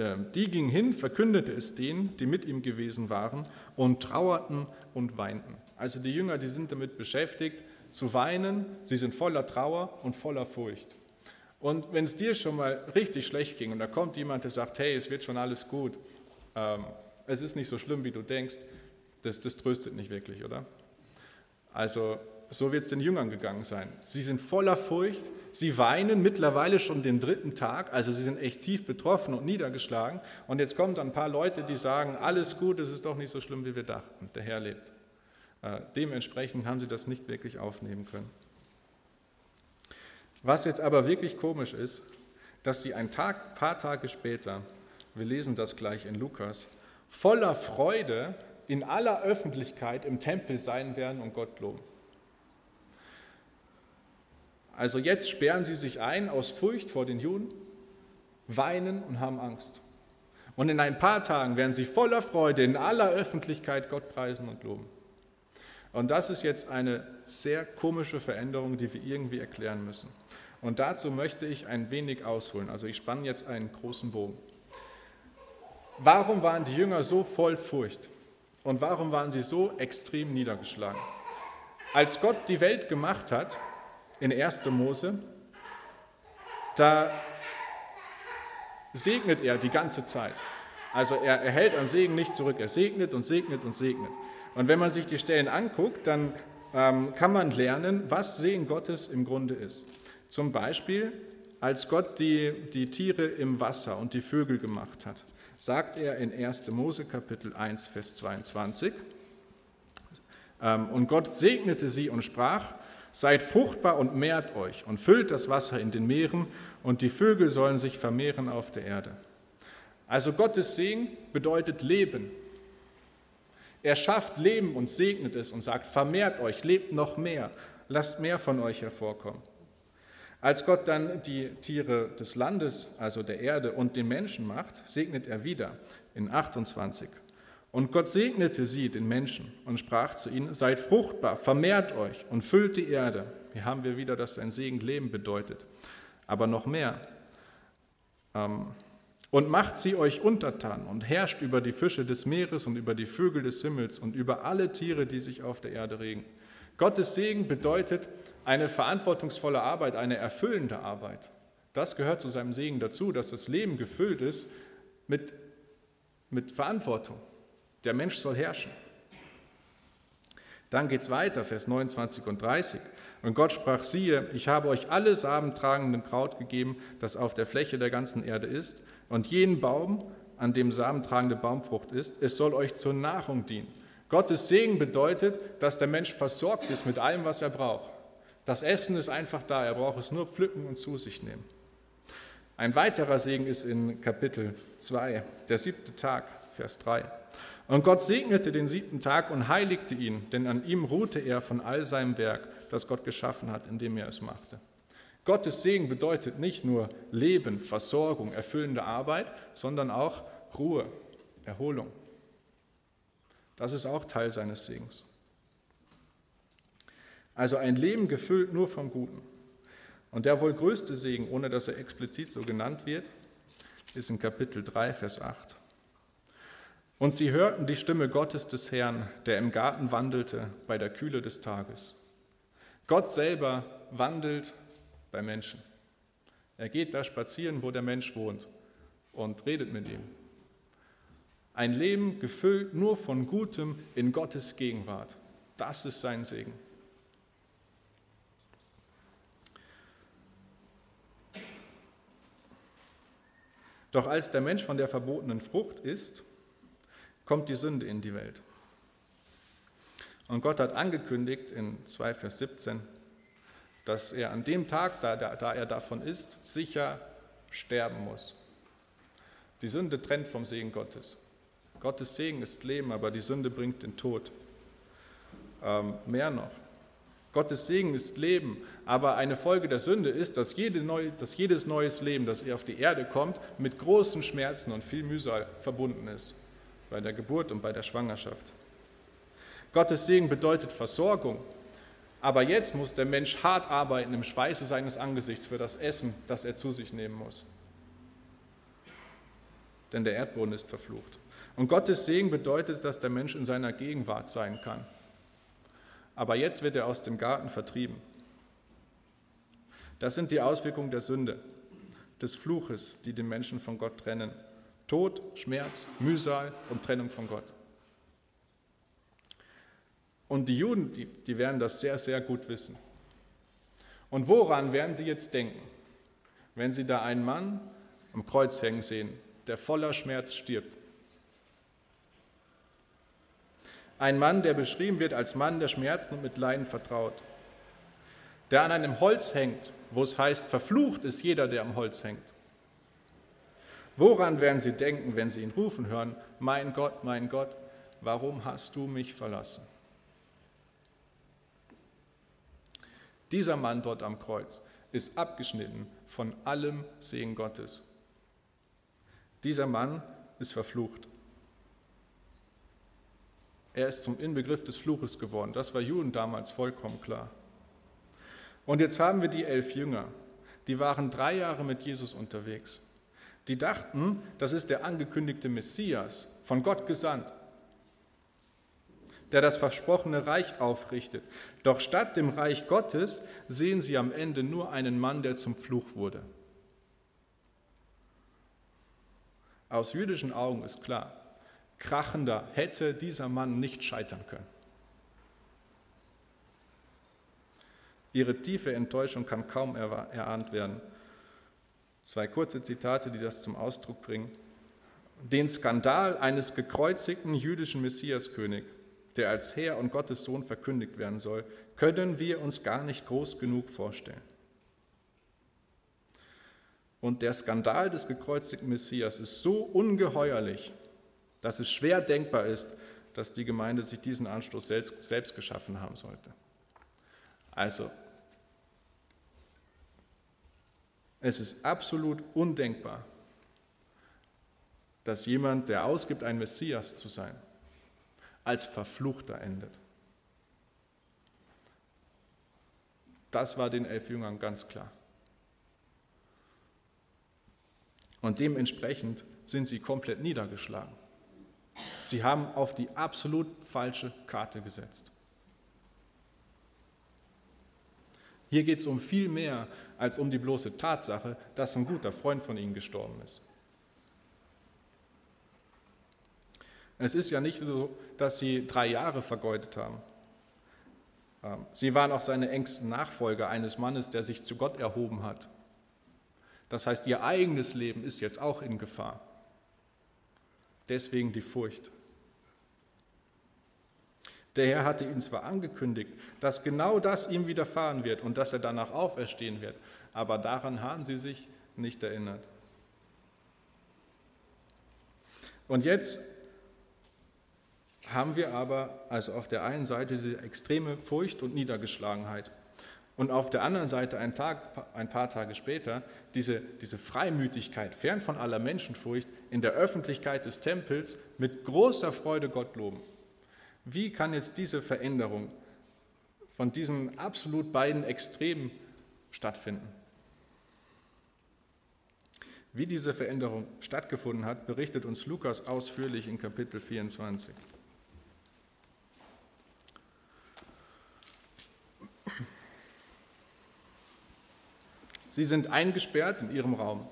Die ging hin, verkündete es denen, die mit ihm gewesen waren, und trauerten und weinten. Also die Jünger, die sind damit beschäftigt, zu weinen, sie sind voller Trauer und voller Furcht. Und wenn es dir schon mal richtig schlecht ging und da kommt jemand, der sagt, hey, es wird schon alles gut, es ist nicht so schlimm, wie du denkst, das tröstet nicht wirklich, oder? Also so wird es den Jüngern gegangen sein. Sie sind voller Furcht, sie weinen mittlerweile schon den dritten Tag, also sie sind echt tief betroffen und niedergeschlagen und jetzt kommen dann ein paar Leute, die sagen, alles gut, es ist doch nicht so schlimm, wie wir dachten, der Herr lebt. Dementsprechend haben sie das nicht wirklich aufnehmen können. Was jetzt aber wirklich komisch ist, dass sie ein paar Tage später, wir lesen das gleich in Lukas, voller Freude in aller Öffentlichkeit im Tempel sein werden und Gott loben. Also jetzt sperren sie sich ein aus Furcht vor den Juden, weinen und haben Angst. Und in ein paar Tagen werden sie voller Freude in aller Öffentlichkeit Gott preisen und loben. Und das ist jetzt eine sehr komische Veränderung, die wir irgendwie erklären müssen. Und dazu möchte ich ein wenig ausholen. Also ich spanne jetzt einen großen Bogen. Warum waren die Jünger so voll Furcht? Und warum waren sie so extrem niedergeschlagen? Als Gott die Welt gemacht hat, in 1. Mose, da segnet er die ganze Zeit. Also er hält an Segen nicht zurück. Er segnet und segnet und segnet. Und wenn man sich die Stellen anguckt, dann kann man lernen, was Segen Gottes im Grunde ist. Zum Beispiel, als Gott die Tiere im Wasser und die Vögel gemacht hat, sagt er in 1. Mose Kapitel 1, Vers 22, und Gott segnete sie und sprach, seid fruchtbar und mehrt euch und füllt das Wasser in den Meeren und die Vögel sollen sich vermehren auf der Erde. Also Gottes Segen bedeutet Leben. Er schafft Leben und segnet es und sagt, vermehrt euch, lebt noch mehr, lasst mehr von euch hervorkommen. Als Gott dann die Tiere des Landes, also der Erde und den Menschen macht, segnet er wieder in 28. Und Gott segnete sie, den Menschen, und sprach zu ihnen, seid fruchtbar, vermehrt euch und füllt die Erde. Hier haben wir wieder, dass sein Segen Leben bedeutet, aber noch mehr. Und macht sie euch untertan und herrscht über die Fische des Meeres und über die Vögel des Himmels und über alle Tiere, die sich auf der Erde regen. Gottes Segen bedeutet eine verantwortungsvolle Arbeit, eine erfüllende Arbeit. Das gehört zu seinem Segen dazu, dass das Leben gefüllt ist mit Verantwortung. Der Mensch soll herrschen. Dann geht es weiter, Vers 29 und 30. Und Gott sprach, siehe, ich habe euch alle samentragenden Kraut gegeben, das auf der Fläche der ganzen Erde ist, und jeden Baum, an dem samentragende Baumfrucht ist, es soll euch zur Nahrung dienen. Gottes Segen bedeutet, dass der Mensch versorgt ist mit allem, was er braucht. Das Essen ist einfach da, er braucht es nur pflücken und zu sich nehmen. Ein weiterer Segen ist in Kapitel 2, der siebte Tag, Vers 3. Und Gott segnete den siebten Tag und heiligte ihn, denn an ihm ruhte er von all seinem Werk, das Gott geschaffen hat, indem er es machte. Gottes Segen bedeutet nicht nur Leben, Versorgung, erfüllende Arbeit, sondern auch Ruhe, Erholung. Das ist auch Teil seines Segens. Also ein Leben gefüllt nur vom Guten. Und der wohl größte Segen, ohne dass er explizit so genannt wird, ist in Kapitel 3, Vers 8. Und sie hörten die Stimme Gottes des Herrn, der im Garten wandelte, bei der Kühle des Tages. Gott selber wandelt bei Menschen. Er geht da spazieren, wo der Mensch wohnt, und redet mit ihm. Ein Leben gefüllt nur von Gutem in Gottes Gegenwart. Das ist sein Segen. Doch als der Mensch von der verbotenen Frucht isst, kommt die Sünde in die Welt. Und Gott hat angekündigt in 2 Vers 17, dass er an dem Tag, da er davon isst, sicher sterben muss. Die Sünde trennt vom Segen Gottes. Gottes Segen ist Leben, aber die Sünde bringt den Tod. Mehr noch, Gottes Segen ist Leben, aber eine Folge der Sünde ist, dass jedes neues Leben, das auf die Erde kommt, mit großen Schmerzen und viel Mühsal verbunden ist, bei der Geburt und bei der Schwangerschaft. Gottes Segen bedeutet Versorgung. Aber jetzt muss der Mensch hart arbeiten im Schweiße seines Angesichts für das Essen, das er zu sich nehmen muss. Denn der Erdboden ist verflucht. Und Gottes Segen bedeutet, dass der Mensch in seiner Gegenwart sein kann. Aber jetzt wird er aus dem Garten vertrieben. Das sind die Auswirkungen der Sünde, des Fluches, die den Menschen von Gott trennen. Tod, Schmerz, Mühsal und Trennung von Gott. Und die Juden, die werden das sehr, sehr gut wissen. Und woran werden sie jetzt denken, wenn sie da einen Mann am Kreuz hängen sehen, der voller Schmerz stirbt? Ein Mann, der beschrieben wird als Mann der Schmerzen und mit Leiden vertraut. Der an einem Holz hängt, wo es heißt, verflucht ist jeder, der am Holz hängt. Woran werden sie denken, wenn sie ihn rufen hören, mein Gott, warum hast du mich verlassen? Dieser Mann dort am Kreuz ist abgeschnitten von allem Segen Gottes. Dieser Mann ist verflucht. Er ist zum Inbegriff des Fluches geworden. Das war Juden damals vollkommen klar. Und jetzt haben wir die 11 Jünger. Die waren 3 Jahre mit Jesus unterwegs. Die dachten, das ist der angekündigte Messias, von Gott gesandt, der das versprochene Reich aufrichtet. Doch statt dem Reich Gottes sehen sie am Ende nur einen Mann, der zum Fluch wurde. Aus jüdischen Augen ist klar, krachender hätte dieser Mann nicht scheitern können. Ihre tiefe Enttäuschung kann kaum erahnt werden. 2 kurze Zitate, die das zum Ausdruck bringen. Den Skandal eines gekreuzigten jüdischen Messiaskönig, der als Herr und Gottes Sohn verkündigt werden soll, können wir uns gar nicht groß genug vorstellen. Und der Skandal des gekreuzigten Messias ist so ungeheuerlich, dass es schwer denkbar ist, dass die Gemeinde sich diesen Anstoß selbst geschaffen haben sollte. Also, es ist absolut undenkbar, dass jemand, der ausgibt, ein Messias zu sein, als Verfluchter endet. Das war den 11 Jüngern ganz klar. und dementsprechend sind sie komplett niedergeschlagen. Sie haben auf die absolut falsche Karte gesetzt. Hier geht es um viel mehr als um die bloße Tatsache, dass ein guter Freund von ihnen gestorben ist. Es ist ja nicht so, dass sie 3 Jahre vergeudet haben. Sie waren auch seine engsten Nachfolger, eines Mannes, der sich zu Gott erhoben hat. Das heißt, ihr eigenes Leben ist jetzt auch in Gefahr. Deswegen die Furcht. Der Herr hatte ihn zwar angekündigt, dass genau das ihm widerfahren wird und dass er danach auferstehen wird, aber daran haben sie sich nicht erinnert. Und jetzt haben wir aber, also auf der einen Seite diese extreme Furcht und Niedergeschlagenheit und auf der anderen Seite ein paar Tage später diese Freimütigkeit, fern von aller Menschenfurcht, in der Öffentlichkeit des Tempels mit großer Freude Gott loben. Wie kann jetzt diese Veränderung von diesen absolut beiden Extremen stattfinden? Wie diese Veränderung stattgefunden hat, berichtet uns Lukas ausführlich in Kapitel 24. Sie sind eingesperrt in ihrem Raum.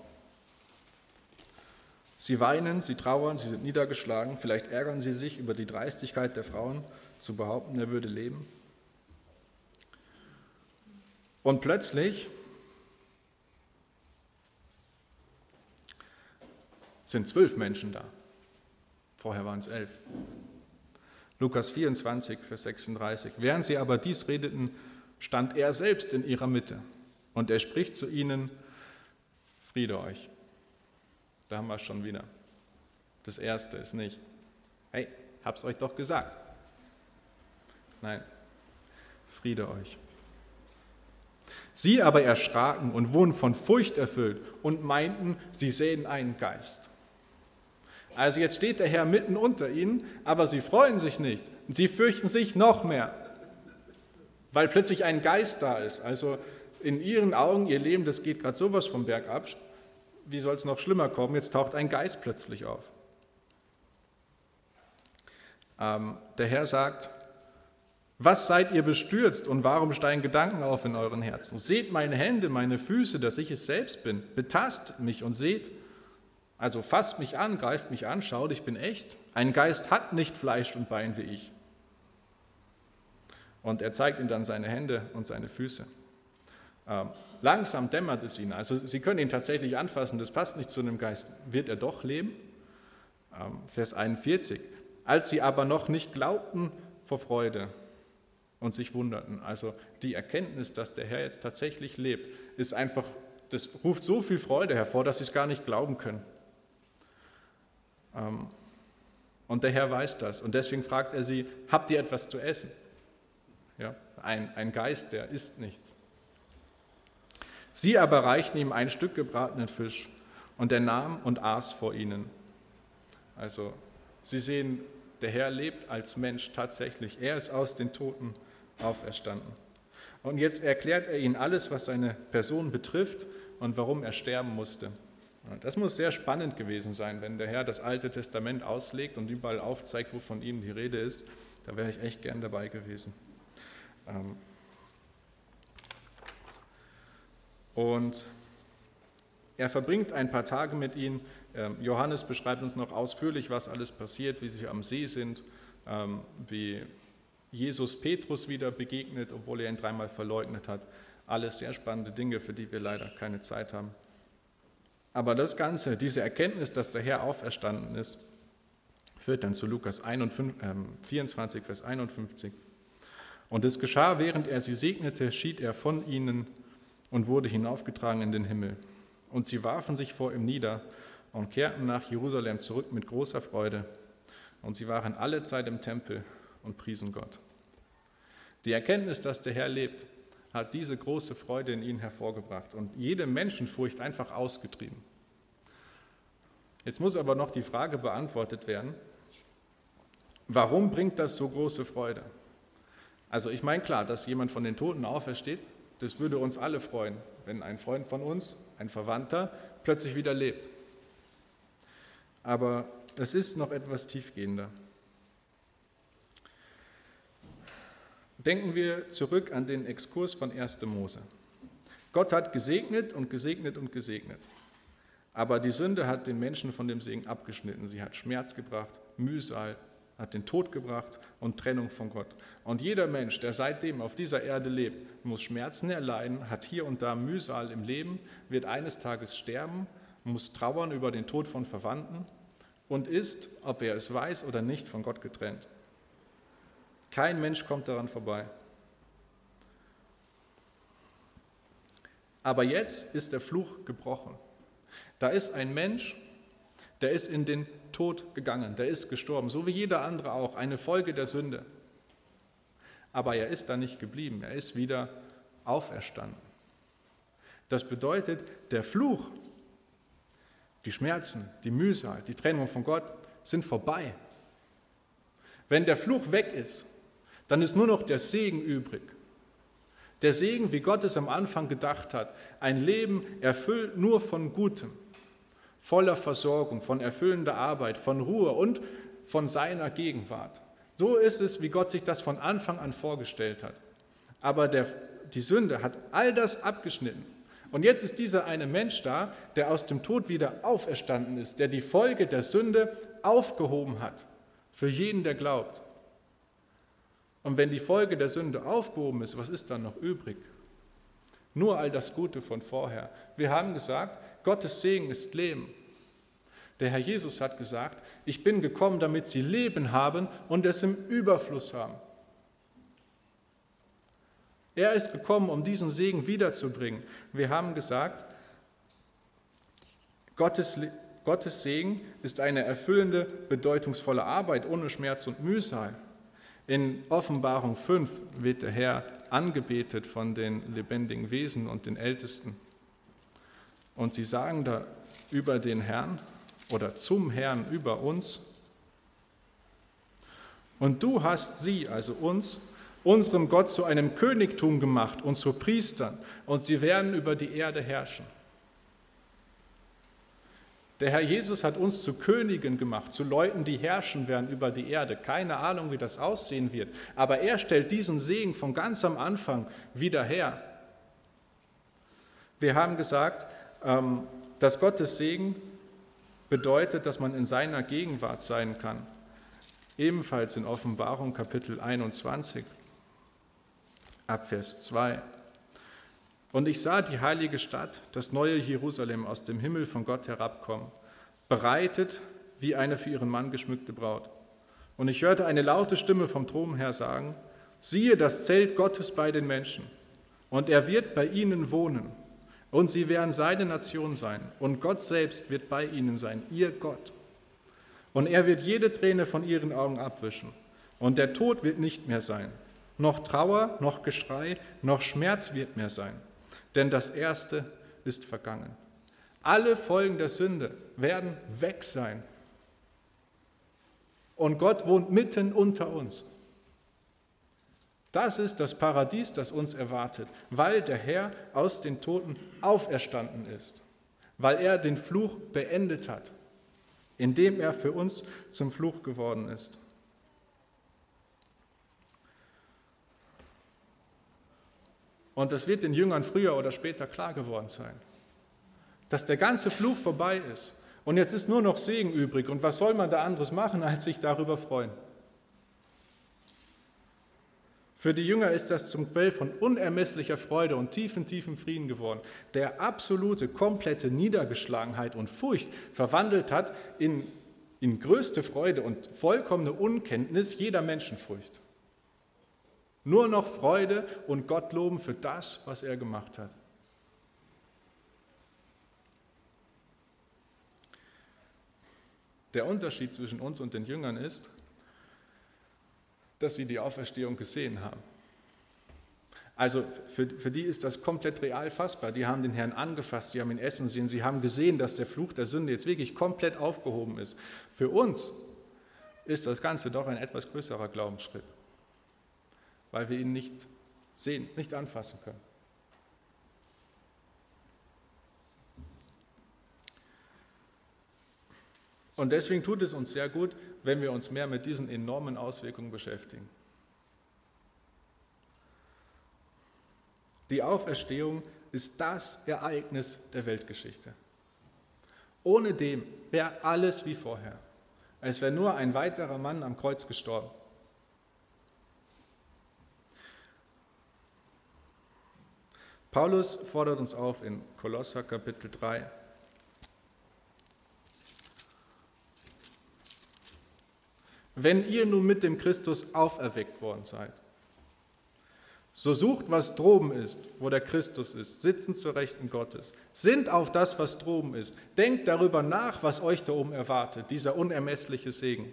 Sie weinen, sie trauern, sie sind niedergeschlagen. Vielleicht ärgern sie sich über die Dreistigkeit der Frauen, zu behaupten, er würde leben. Und plötzlich sind 12 Menschen da. Vorher waren es 11. Lukas 24, Vers 36. Während sie aber dies redeten, stand er selbst in ihrer Mitte. Und er spricht zu ihnen: Friede euch. Da haben wir es schon wieder. Das Erste ist nicht: Hey, hab's euch doch gesagt. Nein, Friede euch. Sie aber erschraken und wurden von Furcht erfüllt und meinten, sie sähen einen Geist. Also jetzt steht der Herr mitten unter ihnen, aber sie freuen sich nicht. Sie fürchten sich noch mehr, weil plötzlich ein Geist da ist. Also in ihren Augen, ihr Leben, das geht gerade sowas vom Berg ab. Wie soll es noch schlimmer kommen? Jetzt taucht ein Geist plötzlich auf. Der Herr sagt: Was seid ihr bestürzt und warum steigen Gedanken auf in euren Herzen? Seht meine Hände, meine Füße, dass ich es selbst bin. Betastet mich und seht, also fasst mich an, greift mich an, schaut, ich bin echt. Ein Geist hat nicht Fleisch und Bein wie ich. Und er zeigt ihnen dann seine Hände und seine Füße. Langsam dämmert es ihnen, also sie können ihn tatsächlich anfassen, das passt nicht zu einem Geist, wird er doch leben? Vers 41, als sie aber noch nicht glaubten vor Freude und sich wunderten, also die Erkenntnis, dass der Herr jetzt tatsächlich lebt, ist einfach, das ruft so viel Freude hervor, dass sie es gar nicht glauben können. Und der Herr weiß das und deswegen fragt er sie: Habt ihr etwas zu essen? Ja, ein Geist, der isst nichts. Sie aber reichten ihm ein Stück gebratenen Fisch und er nahm und aß vor ihnen. Also sie sehen, der Herr lebt als Mensch tatsächlich. Er ist aus den Toten auferstanden. Und jetzt erklärt er ihnen alles, was seine Person betrifft und warum er sterben musste. Das muss sehr spannend gewesen sein, wenn der Herr das Alte Testament auslegt und überall aufzeigt, wovon ihm die Rede ist. Da wäre ich echt gern dabei gewesen. Und er verbringt ein paar Tage mit ihnen. Johannes beschreibt uns noch ausführlich, was alles passiert, wie sie am See sind, wie Jesus Petrus wieder begegnet, obwohl er ihn 3-mal verleugnet hat. Alles sehr spannende Dinge, für die wir leider keine Zeit haben. Aber das Ganze, diese Erkenntnis, dass der Herr auferstanden ist, führt dann zu Lukas 24, Vers 51. Und es geschah, während er sie segnete, schied er von ihnen und wurde hinaufgetragen in den Himmel. Und sie warfen sich vor ihm nieder und kehrten nach Jerusalem zurück mit großer Freude. Und sie waren alle Zeit im Tempel und priesen Gott. Die Erkenntnis, dass der Herr lebt, hat diese große Freude in ihnen hervorgebracht und jede Menschenfurcht einfach ausgetrieben. Jetzt muss aber noch die Frage beantwortet werden: Warum bringt das so große Freude? Also ich meine, klar, dass jemand von den Toten aufersteht, das würde uns alle freuen, wenn ein Freund von uns, ein Verwandter, plötzlich wieder lebt. aber es ist noch etwas tiefgehender. Denken wir zurück an den Exkurs von 1. Mose. Gott hat gesegnet und gesegnet und gesegnet. Aber die Sünde hat den Menschen von dem Segen abgeschnitten. Sie hat Schmerz gebracht, Mühsal, hat den Tod gebracht und Trennung von Gott. Und jeder Mensch, der seitdem auf dieser Erde lebt, muss Schmerzen erleiden, hat hier und da Mühsal im Leben, wird eines Tages sterben, muss trauern über den Tod von Verwandten und ist, ob er es weiß oder nicht, von Gott getrennt. Kein Mensch kommt daran vorbei. Aber jetzt ist der Fluch gebrochen. Da ist ein Mensch, der ist in den Tod gegangen, der ist gestorben, so wie jeder andere auch, eine Folge der Sünde. Aber er ist da nicht geblieben, er ist wieder auferstanden. Das bedeutet, der Fluch, die Schmerzen, die Mühsal, die Trennung von Gott sind vorbei. Wenn der Fluch weg ist, dann ist nur noch der Segen übrig. Der Segen, wie Gott es am Anfang gedacht hat, ein Leben erfüllt nur von Gutem, voller Versorgung, von erfüllender Arbeit, von Ruhe und von seiner Gegenwart. So ist es, wie Gott sich das von Anfang an vorgestellt hat. Aber die Sünde hat all das abgeschnitten. Und jetzt ist dieser eine Mensch da, der aus dem Tod wieder auferstanden ist, der die Folge der Sünde aufgehoben hat, für jeden, der glaubt. Und wenn die Folge der Sünde aufgehoben ist, was ist dann noch übrig? Nur all das Gute von vorher. Wir haben gesagt, Gottes Segen ist Leben. Der Herr Jesus hat gesagt, ich bin gekommen, damit sie Leben haben und es im Überfluss haben. Er ist gekommen, um diesen Segen wiederzubringen. Wir haben gesagt, Gottes Segen ist eine erfüllende, bedeutungsvolle Arbeit ohne Schmerz und Mühsal. In Offenbarung 5 wird der Herr angebetet von den lebendigen Wesen und den Ältesten. Und sie sagen da über den Herrn oder zum Herrn über uns: Und du hast sie, also uns, unserem Gott zu einem Königtum gemacht und zu Priestern, und sie werden über die Erde herrschen. Der Herr Jesus hat uns zu Königen gemacht, zu Leuten, die herrschen werden über die Erde. Keine Ahnung, wie das aussehen wird, aber er stellt diesen Segen von ganz am Anfang wieder her. Wir haben gesagt, dass Gottes Segen bedeutet, dass man in seiner Gegenwart sein kann. Ebenfalls in Offenbarung Kapitel 21, ab Vers 2. Und ich sah die heilige Stadt, das neue Jerusalem, aus dem Himmel von Gott herabkommen, bereitet wie eine für ihren Mann geschmückte Braut. Und ich hörte eine laute Stimme vom Thron her sagen: Siehe, das Zelt Gottes bei den Menschen, und er wird bei ihnen wohnen. Und sie werden seine Nation sein, und Gott selbst wird bei ihnen sein, ihr Gott. Und er wird jede Träne von ihren Augen abwischen, und der Tod wird nicht mehr sein. Noch Trauer, noch Geschrei, noch Schmerz wird mehr sein, denn das Erste ist vergangen. Alle Folgen der Sünde werden weg sein. Und Gott wohnt mitten unter uns. Das ist das Paradies, das uns erwartet, weil der Herr aus den Toten auferstanden ist, weil er den Fluch beendet hat, indem er für uns zum Fluch geworden ist. Und das wird den Jüngern früher oder später klar geworden sein, dass der ganze Fluch vorbei ist und jetzt ist nur noch Segen übrig. Und was soll man da anderes machen, als sich darüber freuen? Für die Jünger ist das zum Quell von unermesslicher Freude und tiefen Frieden geworden, der absolute, komplette Niedergeschlagenheit und Furcht verwandelt hat in größte Freude und vollkommene Unkenntnis jeder Menschenfurcht. Nur noch Freude und Gott loben für das, was er gemacht hat. Der Unterschied zwischen uns und den Jüngern ist, dass sie die Auferstehung gesehen haben. Also für die ist das komplett real fassbar. Die haben den Herrn angefasst, sie haben ihn essen sehen, sie haben gesehen, dass der Fluch der Sünde jetzt wirklich komplett aufgehoben ist. Für uns ist das Ganze doch ein etwas größerer Glaubensschritt, weil wir ihn nicht sehen, nicht anfassen können. Und deswegen tut es uns sehr gut, wenn wir uns mehr mit diesen enormen Auswirkungen beschäftigen. Die Auferstehung ist das Ereignis der Weltgeschichte. Ohne dem wäre alles wie vorher. Es wäre nur ein weiterer Mann am Kreuz gestorben. Paulus fordert uns auf in Kolosser Kapitel 3. Wenn ihr nun mit dem Christus auferweckt worden seid, so sucht, was droben ist, wo der Christus ist, sitzend zur Rechten Gottes. Sinnt auf das, was droben ist. Denkt darüber nach, was euch da oben erwartet, dieser unermessliche Segen.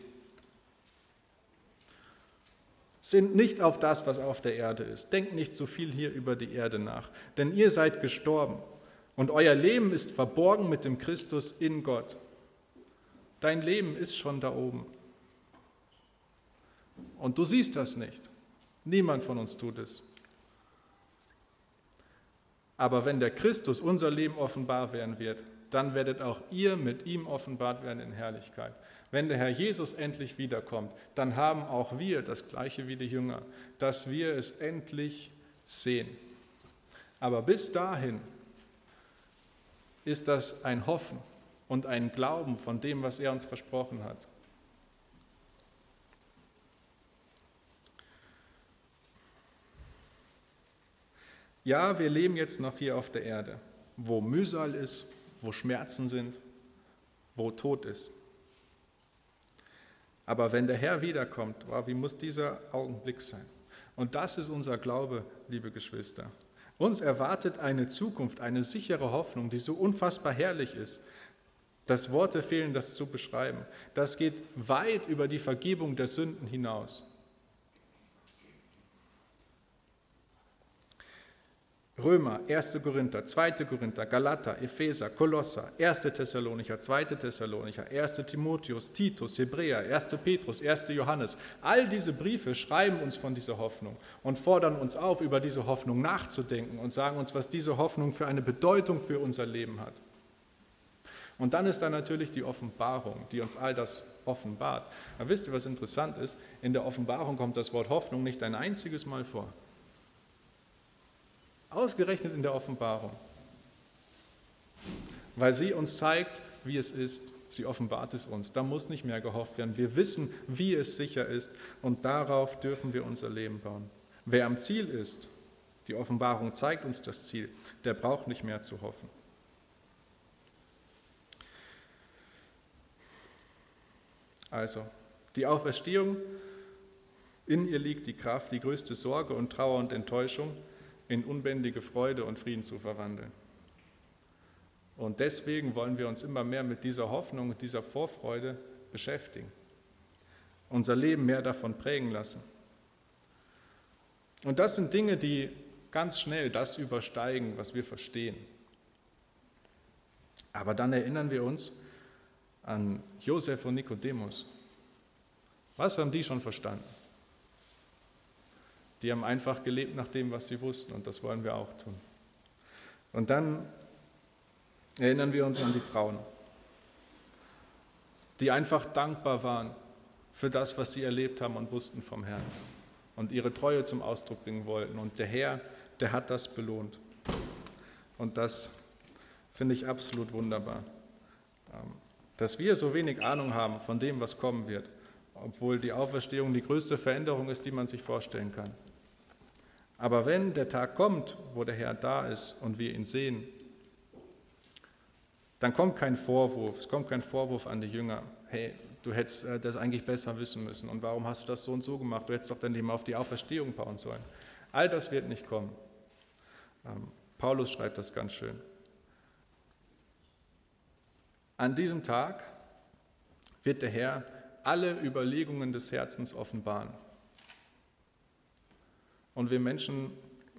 Sinnt nicht auf das, was auf der Erde ist. Denkt nicht zu viel hier über die Erde nach, denn ihr seid gestorben und euer Leben ist verborgen mit dem Christus in Gott. Dein Leben ist schon da oben. Und du siehst das nicht. Niemand von uns tut es. Aber wenn der Christus unser Leben offenbar werden wird, dann werdet auch ihr mit ihm offenbart werden in Herrlichkeit. Wenn der Herr Jesus endlich wiederkommt, dann haben auch wir das Gleiche wie die Jünger, dass wir es endlich sehen. Aber bis dahin ist das ein Hoffen und ein Glauben von dem, was er uns versprochen hat. Ja, wir leben jetzt noch hier auf der Erde, wo Mühsal ist, wo Schmerzen sind, wo Tod ist. Aber wenn der Herr wiederkommt, wie muss dieser Augenblick sein? Und das ist unser Glaube, liebe Geschwister. Uns erwartet eine Zukunft, eine sichere Hoffnung, die so unfassbar herrlich ist, dass Worte fehlen, das zu beschreiben. Das geht weit über die Vergebung der Sünden hinaus. Römer, 1. Korinther, 2. Korinther, Galater, Epheser, Kolosser, 1. Thessalonicher, 2. Thessalonicher, 1. Timotheus, Titus, Hebräer, 1. Petrus, 1. Johannes. All diese Briefe schreiben uns von dieser Hoffnung und fordern uns auf, über diese Hoffnung nachzudenken und sagen uns, was diese Hoffnung für eine Bedeutung für unser Leben hat. Und dann ist da natürlich die Offenbarung, die uns all das offenbart. Aber wisst ihr, was interessant ist? In der Offenbarung kommt das Wort Hoffnung nicht ein einziges Mal vor. Ausgerechnet in der Offenbarung, weil sie uns zeigt, wie es ist. Sie offenbart es uns. Da muss nicht mehr gehofft werden. Wir wissen, wie es sicher ist, und darauf dürfen wir unser Leben bauen. Wer am Ziel ist, die Offenbarung zeigt uns das Ziel, der braucht nicht mehr zu hoffen. Also, die Auferstehung, in ihr liegt die Kraft, die größte Sorge und Trauer und Enttäuschung in unbändige Freude und Frieden zu verwandeln. Und deswegen wollen wir uns immer mehr mit dieser Hoffnung und dieser Vorfreude beschäftigen, unser Leben mehr davon prägen lassen. Und das sind Dinge, die ganz schnell das übersteigen, was wir verstehen. Aber dann erinnern wir uns an Josef und Nikodemus. Was haben die schon verstanden? Die haben einfach gelebt nach dem, was sie wussten, und das wollen wir auch tun. Und dann erinnern wir uns an die Frauen, die einfach dankbar waren für das, was sie erlebt haben und wussten vom Herrn und ihre Treue zum Ausdruck bringen wollten. Und der Herr, der hat das belohnt. Und das finde ich absolut wunderbar, dass wir so wenig Ahnung haben von dem, was kommen wird, obwohl die Auferstehung die größte Veränderung ist, die man sich vorstellen kann. Aber wenn der Tag kommt, wo der Herr da ist und wir ihn sehen, dann kommt kein Vorwurf. Es kommt kein Vorwurf an die Jünger. Hey, du hättest das eigentlich besser wissen müssen. Und warum hast du das so und so gemacht? Du hättest doch dein Leben auf die Auferstehung bauen sollen. All das wird nicht kommen. Paulus schreibt das ganz schön. An diesem Tag wird der Herr alle Überlegungen des Herzens offenbaren. Und wir Menschen,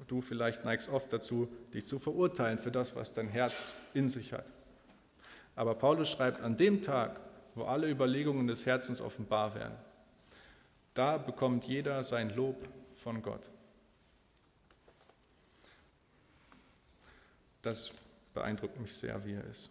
du vielleicht neigst oft dazu, dich zu verurteilen für das, was dein Herz in sich hat. Aber Paulus schreibt, an dem Tag, wo alle Überlegungen des Herzens offenbar werden, da bekommt jeder sein Lob von Gott. Das beeindruckt mich sehr, wie er ist.